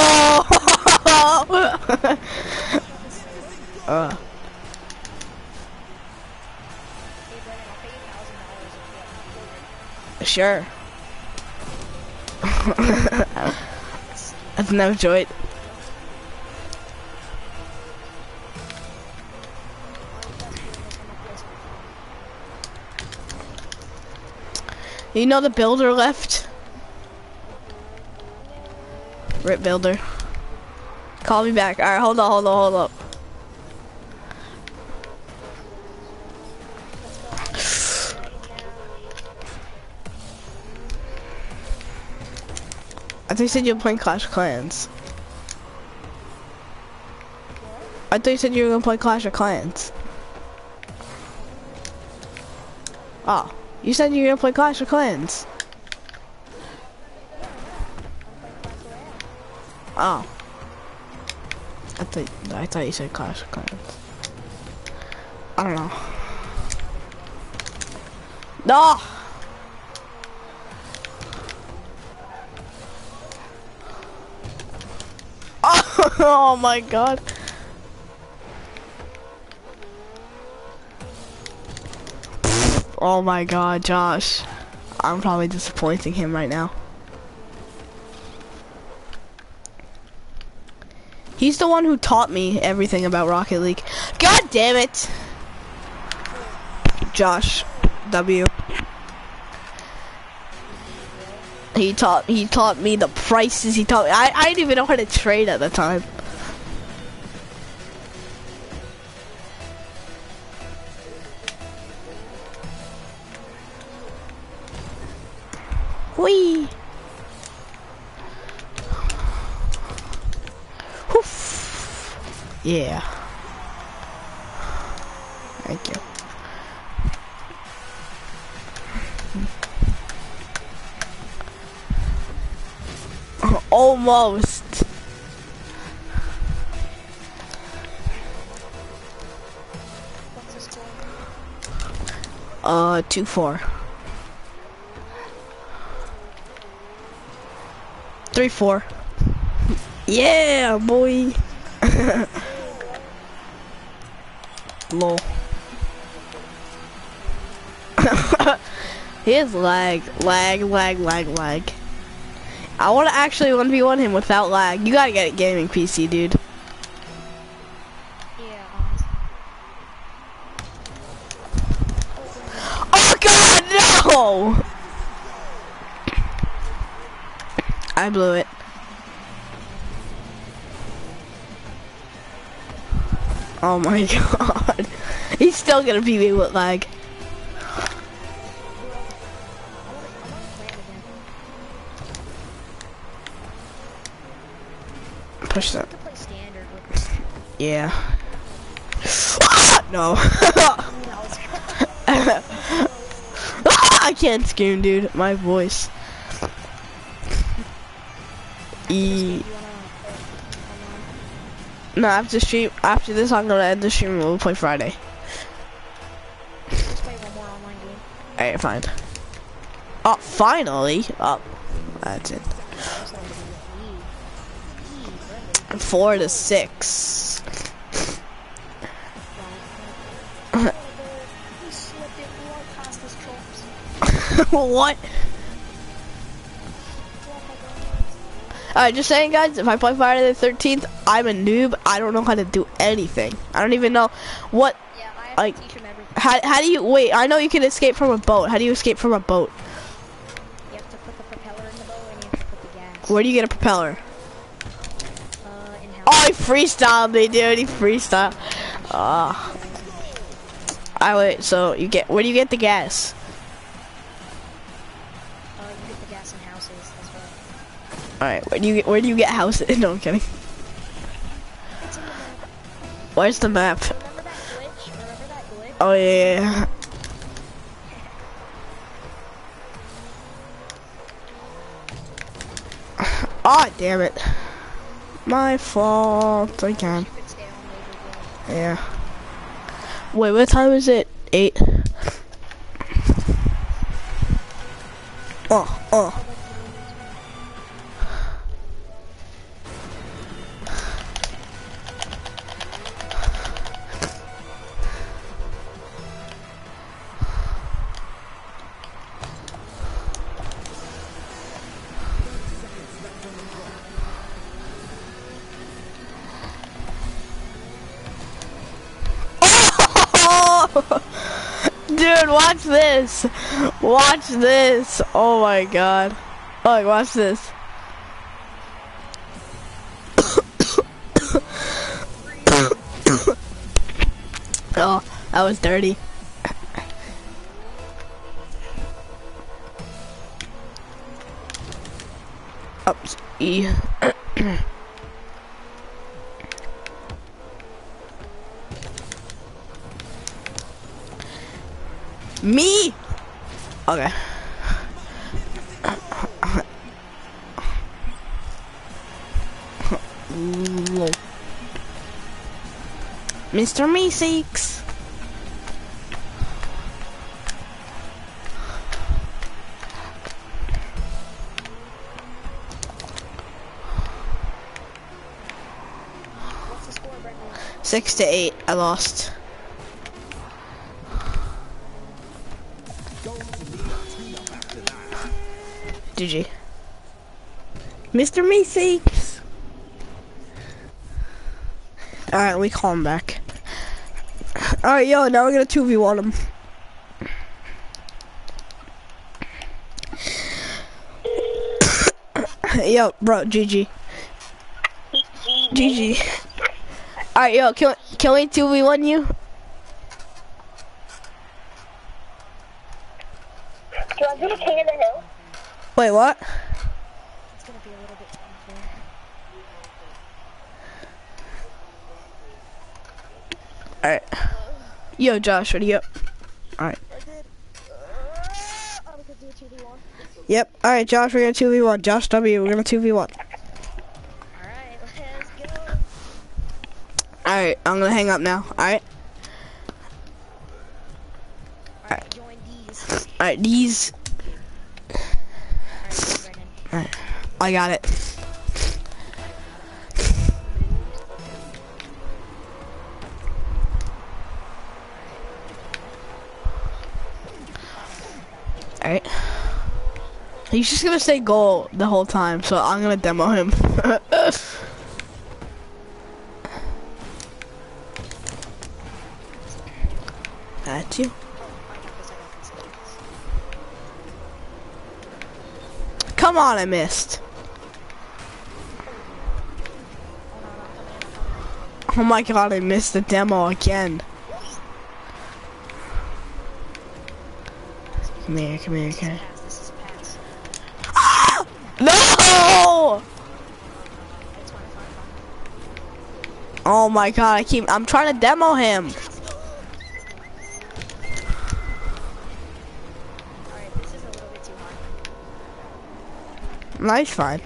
Sure. I've never enjoyed. You know the builder left? Rip builder. Call me back. Alright, hold on, hold on, hold up. I thought you said you were playing Clash of Clans. I thought you said you were gonna play Clash of Clans. Oh, you said you were gonna play Clash of Clans. Oh, I thought you said Clash of Clans. I don't know. No. Oh, oh my God. Oh my God, Josh. I'm probably disappointing him right now. He's the one who taught me everything about Rocket League. God damn it! Josh W. He taught me the prices, he taught me, I didn't even know how to trade at the time. Whee! Oof. Yeah. Thank you. Almost. What's the score? 2-4. 3-4. Yeah, boy. Lol. He has lag. I want to actually 1v1 him without lag. You gotta get a gaming PC, dude. Yeah. Oh God, no! I blew it. Oh my God. He's still gonna beat me with lag. Push that. Yeah. No. I can't scream, dude. My voice. E. No, after stream. After this, I'm gonna end the stream and we'll play Friday. Alright, fine. Oh, finally. Oh, that's it. 4-6. What? Alright, just saying guys, if I play Friday the 13th, I'm a noob. I don't know how to do anything. I don't even know what, yeah, I have like, to teach him everything. How do you, wait, I know you can escape from a boat. How do you escape from a boat? You have to put the propeller in the boat and you have to put the gas. Where do you get a propeller? Oh, he freestyled me, dude. He freestyled. Ah. I wait. So you get. Where do you get the gas? Oh, you get the gas in houses as well. All right. Where do you get? Where do you get houses? No, I'm kidding. It's in the map. Where's the map? Remember that glitch? Oh yeah. Oh damn it. My fault again. Yeah. Wait, what time is it? 8. Oh, oh. Dude, watch this. Watch this. Oh my God. Look, watch this. Oh, that was dirty. Oops. E. Me? Okay. Mr. Meeseeks. What's the score right now? 6-8. I lost. GG. Mr. Meeseeks. All right, we call him back. All right, yo, now we're gonna 2v1 him. Yo, bro, GG. GG. All right, yo, can we 2v1 you? Do you want to be the king of the hill? Wait, what? It's gonna be a little bit painful. All right. Yo, Josh, ready up? All right. Yep. All right, Josh, we're gonna 2v1. Josh W, we're gonna 2v1. All right, let's go. All right, I'm gonna hang up now. All right. All right. Join these. All right, these. All right. I got it. Alright. He's just gonna say goal the whole time, so I'm gonna demo him. That's you. Come on, I missed. Oh my god, I missed the demo again. Come here, come here, come here. Ah! No! Oh my god, I'm trying to demo him. Nice, fine.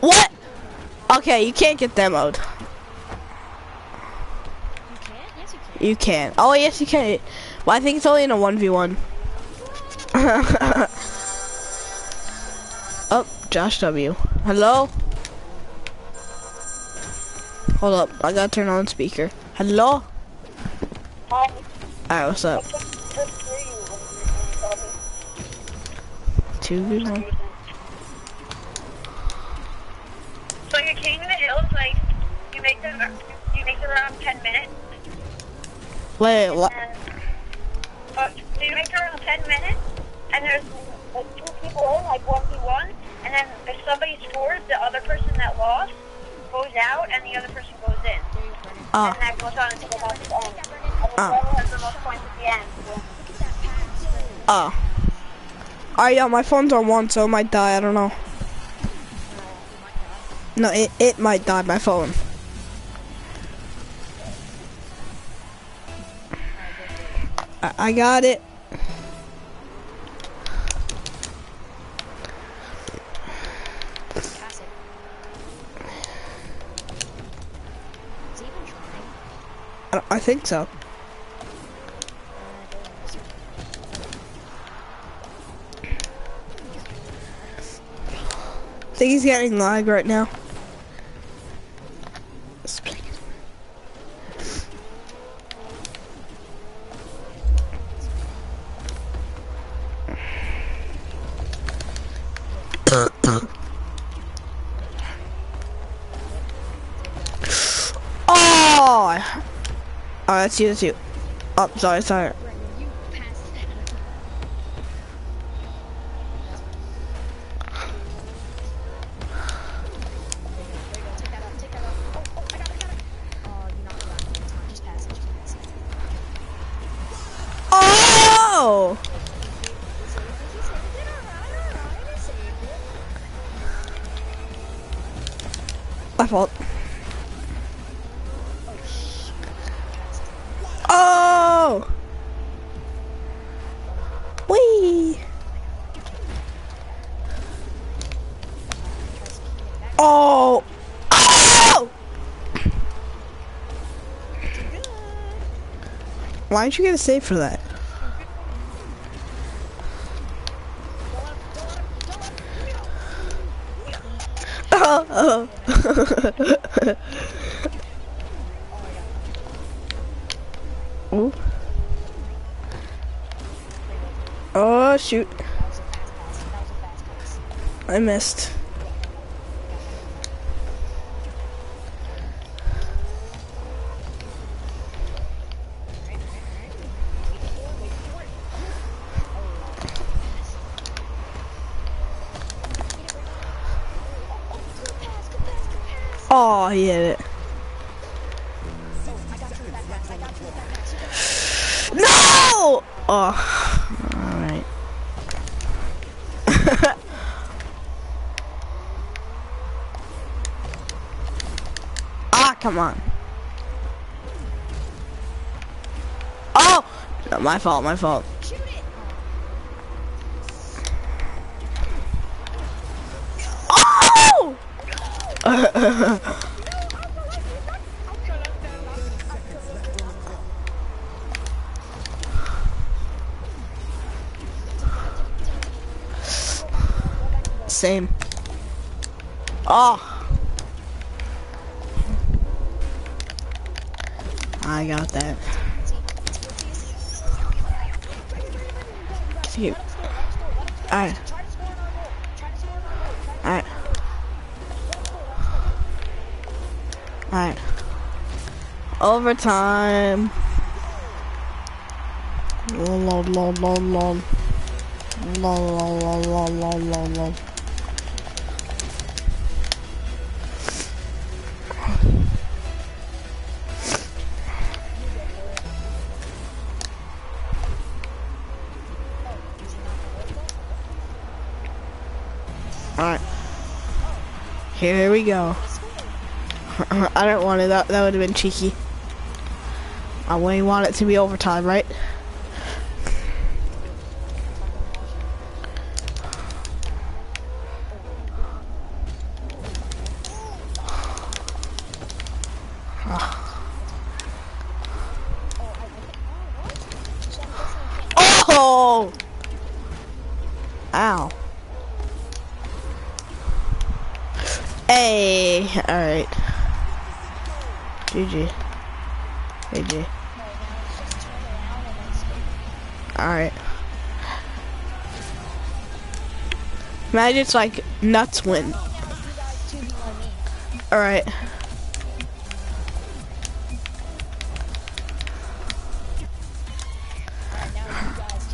What? Okay, you can't get demoed. You can. Oh, yes, you can. Well, I think it's only in a 1v1. Oh, Josh W. Hello? Hold up. I gotta turn on speaker. Hello? Hi. Alright, what's up? 2v1. So you're king of the hills, like, you make them around 10 minutes? Wait, what? So you make it around 10 minutes, and there's like 2 people in, like 1v1, and then if somebody scores, the other person that lost goes out, and the other person goes in. Oh. And that goes on until the last end. And whoever has the most points at the end. Oh. Alright, yeah, my phone's on 1, so it might die, I don't know. No, it might die, my phone. I got it. Pass it. Is he even trying? I think so. I think he's getting lag right now. That's you, that's you. Oh, sorry, sorry. Oh! My fault. Why didn't you get a save for that? Oh, oh. Ooh. Oh shoot, I missed. Oh, he hit it. No! Oh, alright. Ah, come on. Oh! No, my fault, my fault. Same. Oh, I got that. All right. All right. Alright. Overtime. Lol lol lol lol. Lol lol lol lol lol lol. Alright. Here we go. I don't want it. That would have been cheeky. I wouldn't want it to be overtime, right? Oh! Ow! Hey! All right. GG. GG. Alright. Imagine it's like nuts win. Alright.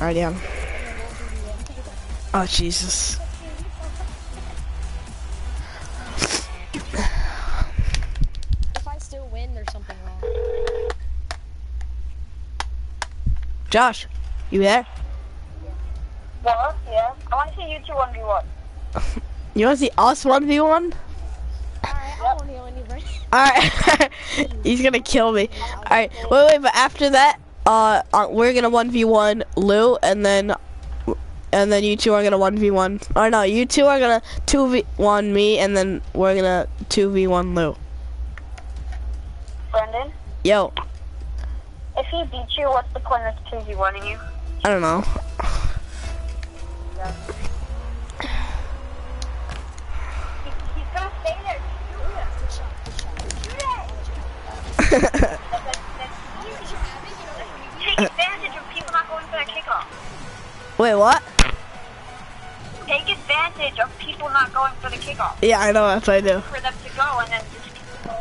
Alright, yeah. Oh, Jesus. Josh, you there? Yeah, yeah. I want to see you 2-1v1. You want to see us 1v1? Alright, he's gonna kill me. Alright, wait, but after that, we're gonna 1v1 Lou, and then you two are gonna 1v1. Or no, you two are gonna 2v1 me, and then we're gonna 2v1 Lou. Brendan? Yo. If he beats you, what's the point of 2v1ing you? I don't know. Yeah. He's gonna stay there. Shoot it. Shoot it. Take advantage of people not going for that kickoff. Wait, what? Take advantage of people not going for the kickoff. Yeah, I know, that's what I do. For them to go and then just go.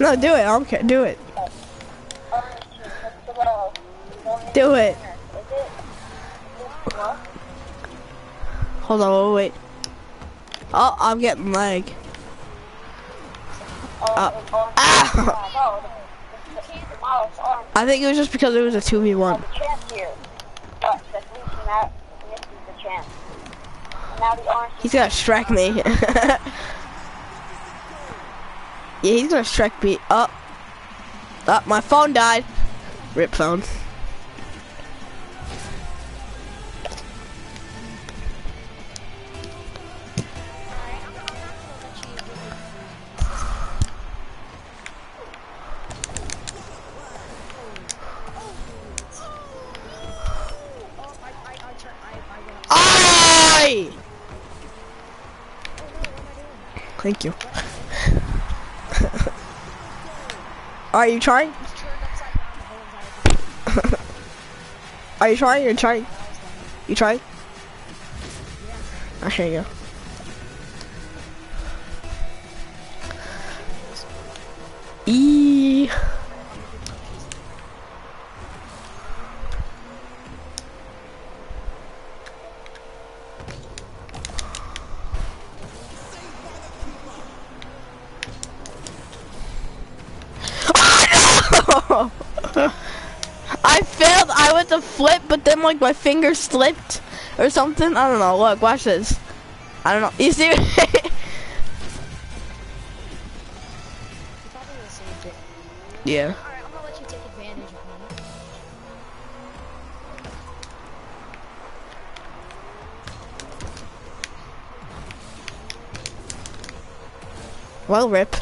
No, do it. I don't care. Do it. Do it. Hold on. Wait. Oh, I'm getting lag. Ah! I think it was just because it was a 2v1. He's gonna Shrek me. Yeah, he's gonna Shrek me up. Oh, my phone died. Rip phone. Thank you. Are you trying? Are you trying? You're trying. You trying? I'll show you. E. I failed. I went to flip, but then like my finger slipped or something. I don't know. Look, watch this. I don't know. You see? Yeah. Alright, I'm gonna let you take advantage of me. Well, rip.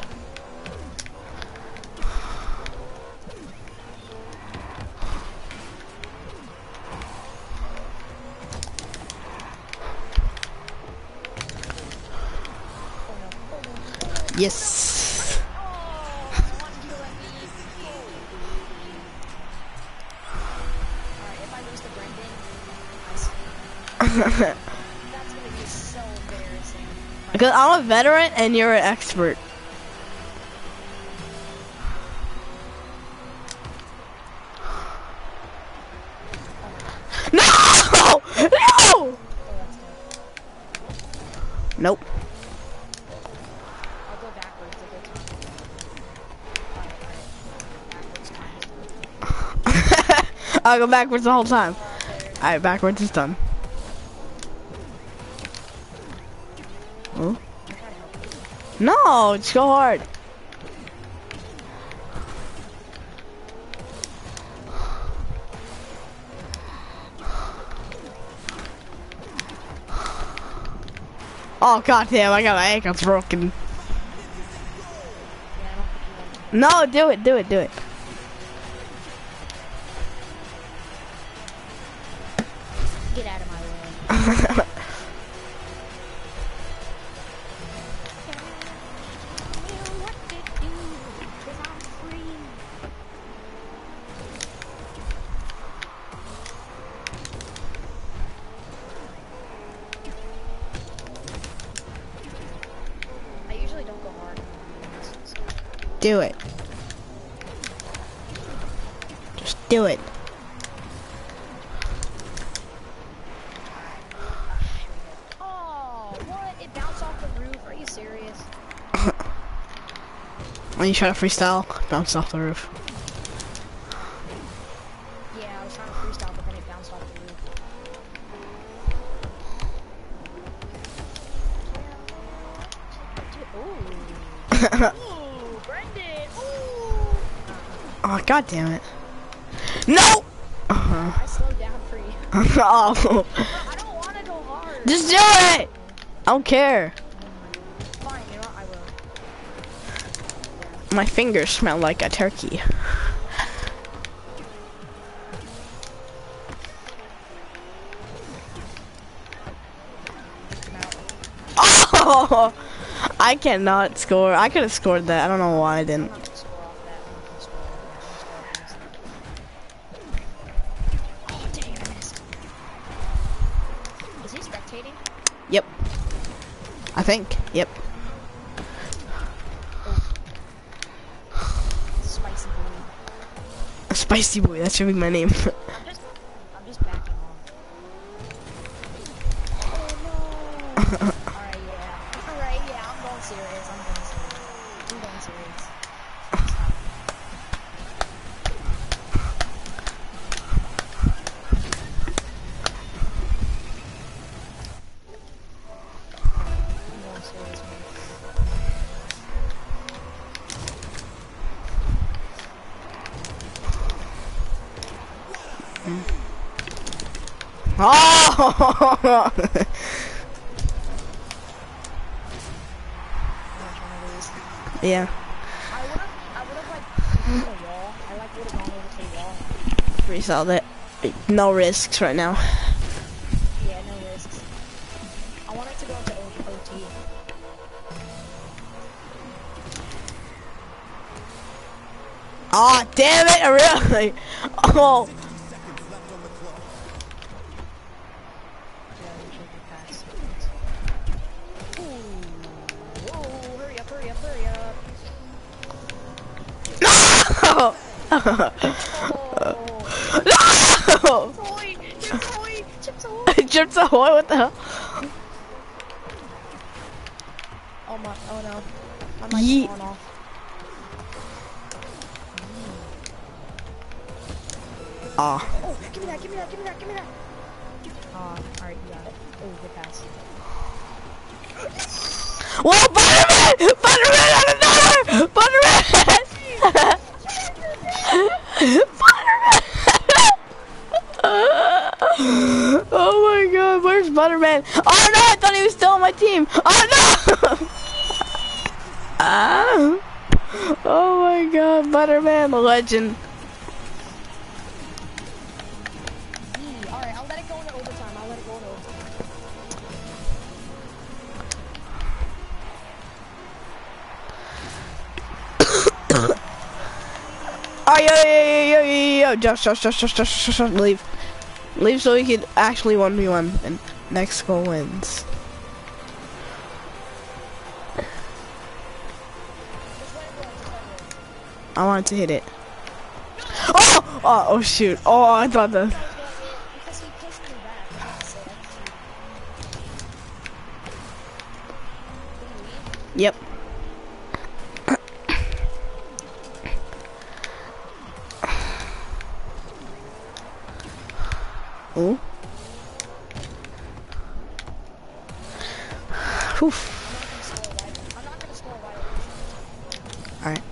Yes. Because I'm a veteran and you're an expert. No! No! Nope. I'll go backwards the whole time. Alright, backwards is done. Oh. No, just go hard. Oh god damn, I got my ankles broken. No, do it, do it, do it. Do it. Just do it. Oh, what? It bounced off the roof. Are you serious? When you try to freestyle, bounce off the roof. Yeah, I was trying to freestyle, but then it bounced off the roof. Yeah. Ooh. Oh, god damn it. No! Uh-huh. I slowed down for you. Oh. I don't want to go hard. Just do it! I don't care. Fine, you know what? I will. My fingers smell like a turkey. Oh! I cannot score. I could have scored that. I don't know why I didn't. I think. Yep. Spicy boy. A spicy boy. That should be my name. I'm just backing off. Oh no. Alright, yeah. Alright, yeah. I'm going serious. Oh! Yeah. Resolved it. No risks right now. Yeah, no risks. I wanted to go into OT. Oh, damn it, really? Oh. No! Chips Ahoy, what the hell? Oh my, oh no. I'm like going off. Ah. Oh, give me that. Ah, alright, you got it. Oh, good pass. Whoa, Butterman on another! Butterman! Butterman! Oh my god, where's Butterman? Oh no, I thought he was still on my team! Oh no! Oh my god, Butterman, the legend. Alright, I'll let it go into overtime. Oh, yo, Josh, leave. Leave so we can actually 1v1 and next goal wins. I wanted to hit it. Oh! Oh shoot. Oh, I thought that. Yep. Oh. Oof. All right.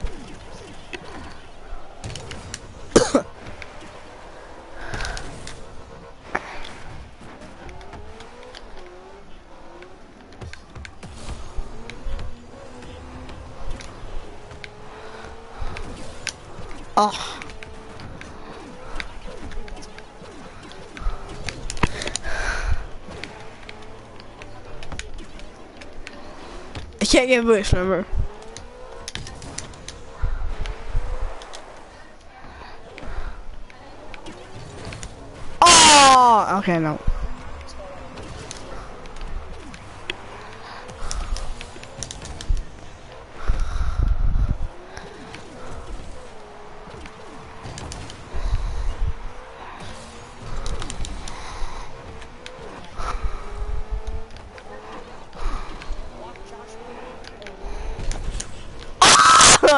Oh. I can't get bush, remember? Oh, okay, no.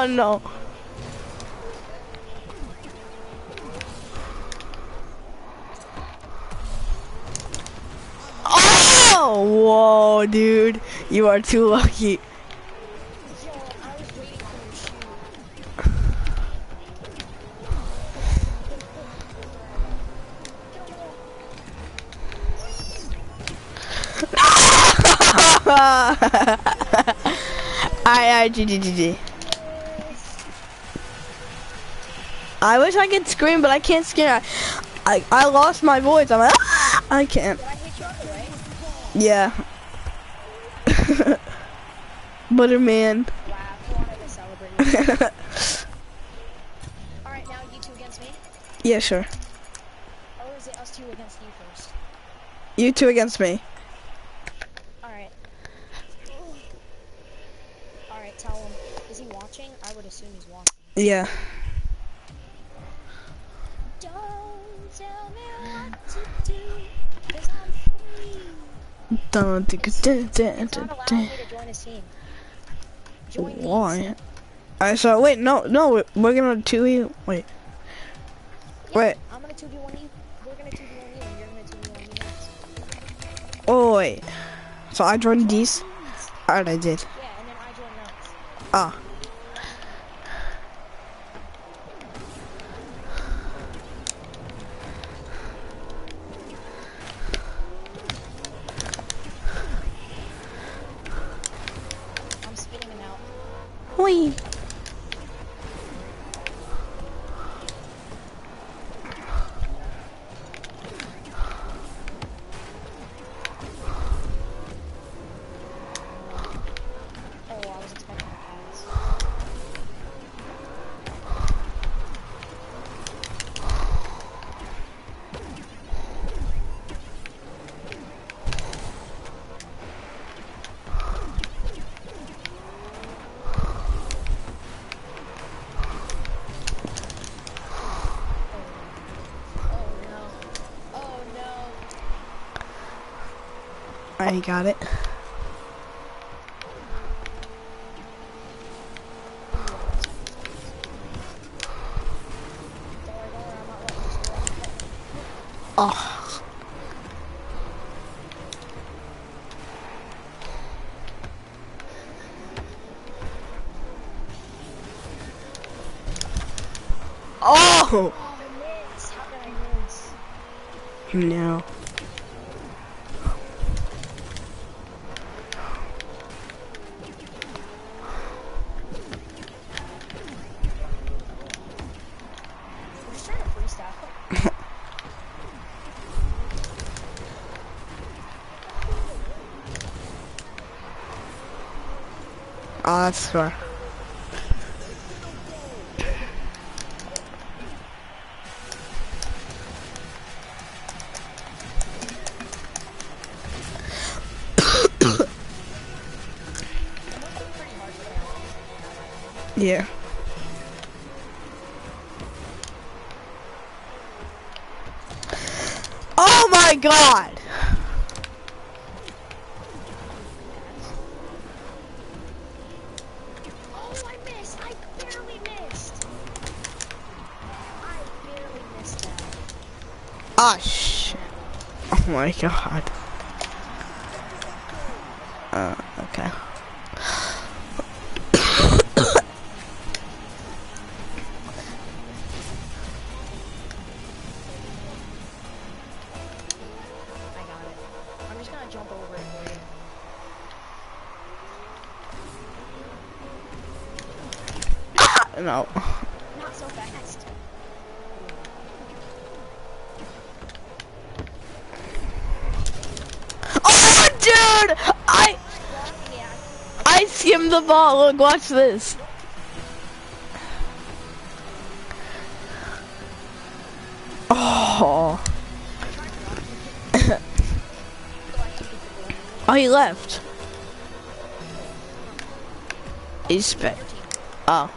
No. Oh, whoa, dude. You are too lucky. I GG. I wish I could scream, but I can't scare. I lost my voice. I'm like, ah! I can't. Yeah. Butterman. All right, now you two against me. Yeah, sure. Or is it us two against you first? You two against me. All right. All right. Tell him. Is he watching? I would assume he's watching. Yeah. Don't think it's not allowed to join his team. Why? Alright, so wait, no, we're gonna 2v. Wait. Yeah, wait. I'm gonna 2v1 you. We're gonna 2v1 you, and you're gonna 2v1 you next. Oh wait. So I joined these. Alright, I did. Yeah, and then I joined next. Ah. Whee. Oh, I was expecting that pass. I got it. Oh. Oh! No. Oh, that's fair. Yeah. Oh my God. Ah, shit. Oh my God. Okay. No. Not so fast. Oh, dude! I skimmed the ball. Look, watch this. Oh. Oh, he left. He's back. Oh.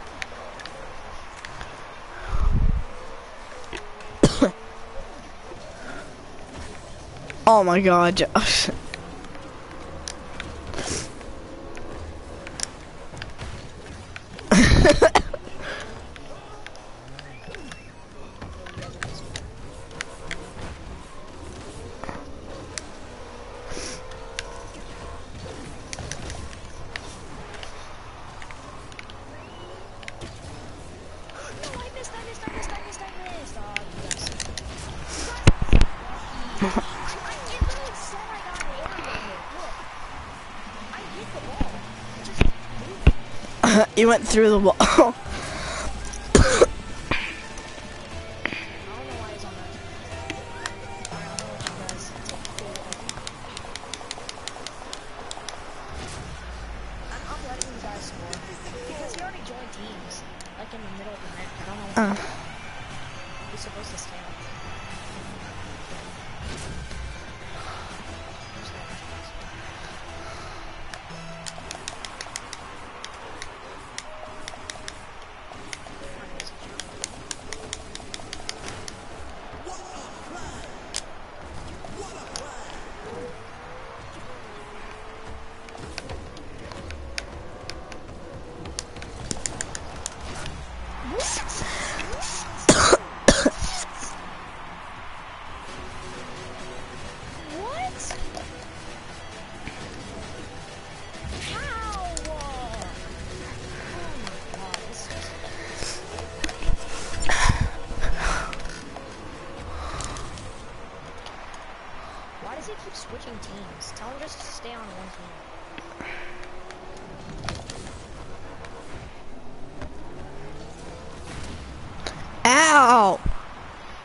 Oh my God, Josh. You went through the wall.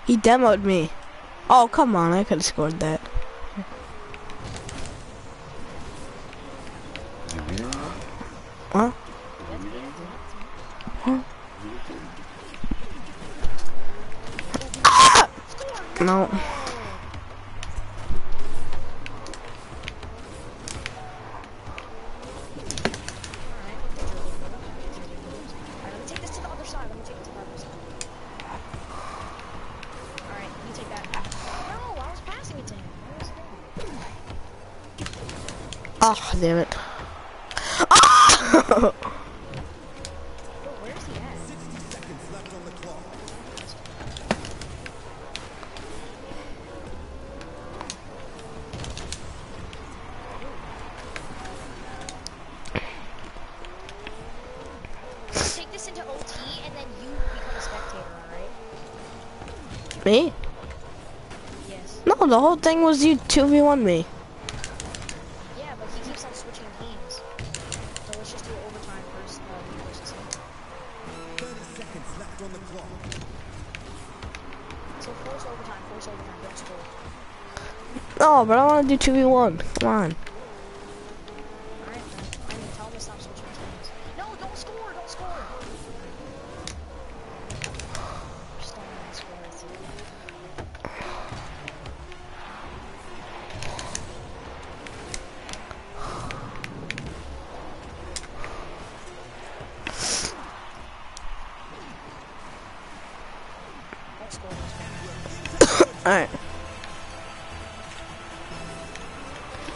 He demoed me. Oh, come on, I could have scored that. Huh? Huh? Ah! No. Oh, damn it. Oh! Me? Yes. No, the whole thing was you 2v1 me. Yeah, but he keeps on switching teams. So let's just do overtime first. 30 seconds left on the clock. So force overtime, don't score. No, but I want to do 2v1. Come on. Alright, I mean, tell him to stop switching teams. No, don't score, don't score! Alright.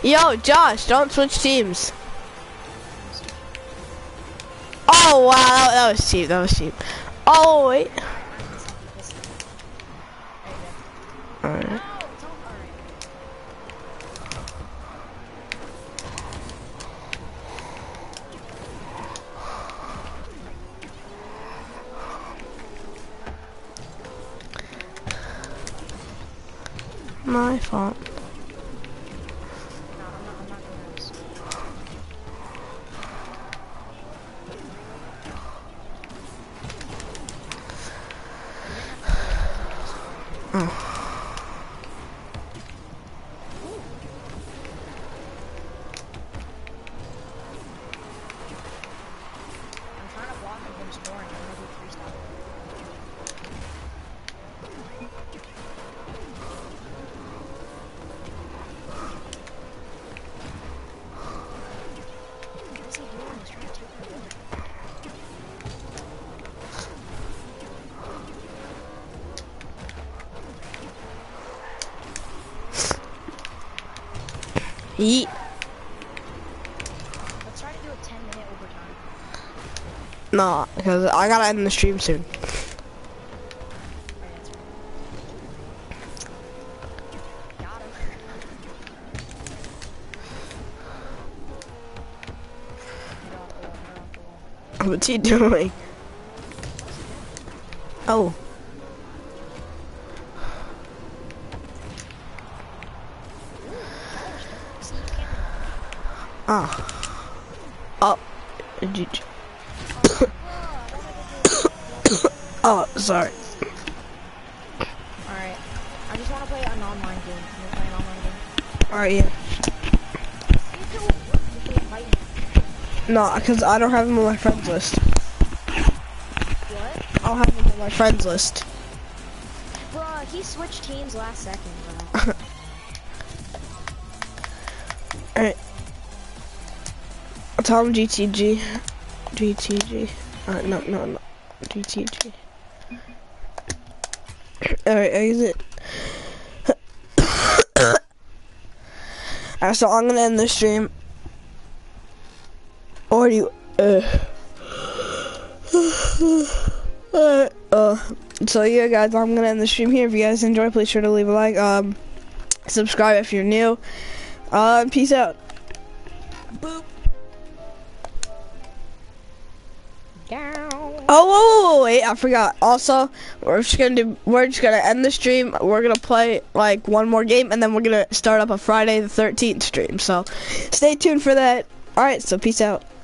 Yo, Josh, don't switch teams. Oh, wow, that was cheap, Oh, wait. Alright. My fault. Yeet. Let's try to do a 10-minute overtime. Nah, because I gotta end the stream soon. What's he doing? Oh. Ah. Oh. Oh, sorry. Alright. I just want to play an online game. Can we play an online game? Alright, yeah. No, because I don't have him on my friends list. What? I don't have him on my friends list. Bruh, he switched teams last second, bro. Alright. Tell him GTG. GTG. No. GTG. Alright, exit. Alright, so I'm gonna end this stream. Or do you. So, yeah, guys, I'm gonna end the stream here. If you guys enjoy, please sure to leave a like. Subscribe if you're new. Peace out. Boop. Down. Oh, wait, I forgot. Also, we're just gonna end the stream. We're gonna play like one more game, and then we're gonna start up a Friday the 13th stream. So, stay tuned for that. All right, so peace out.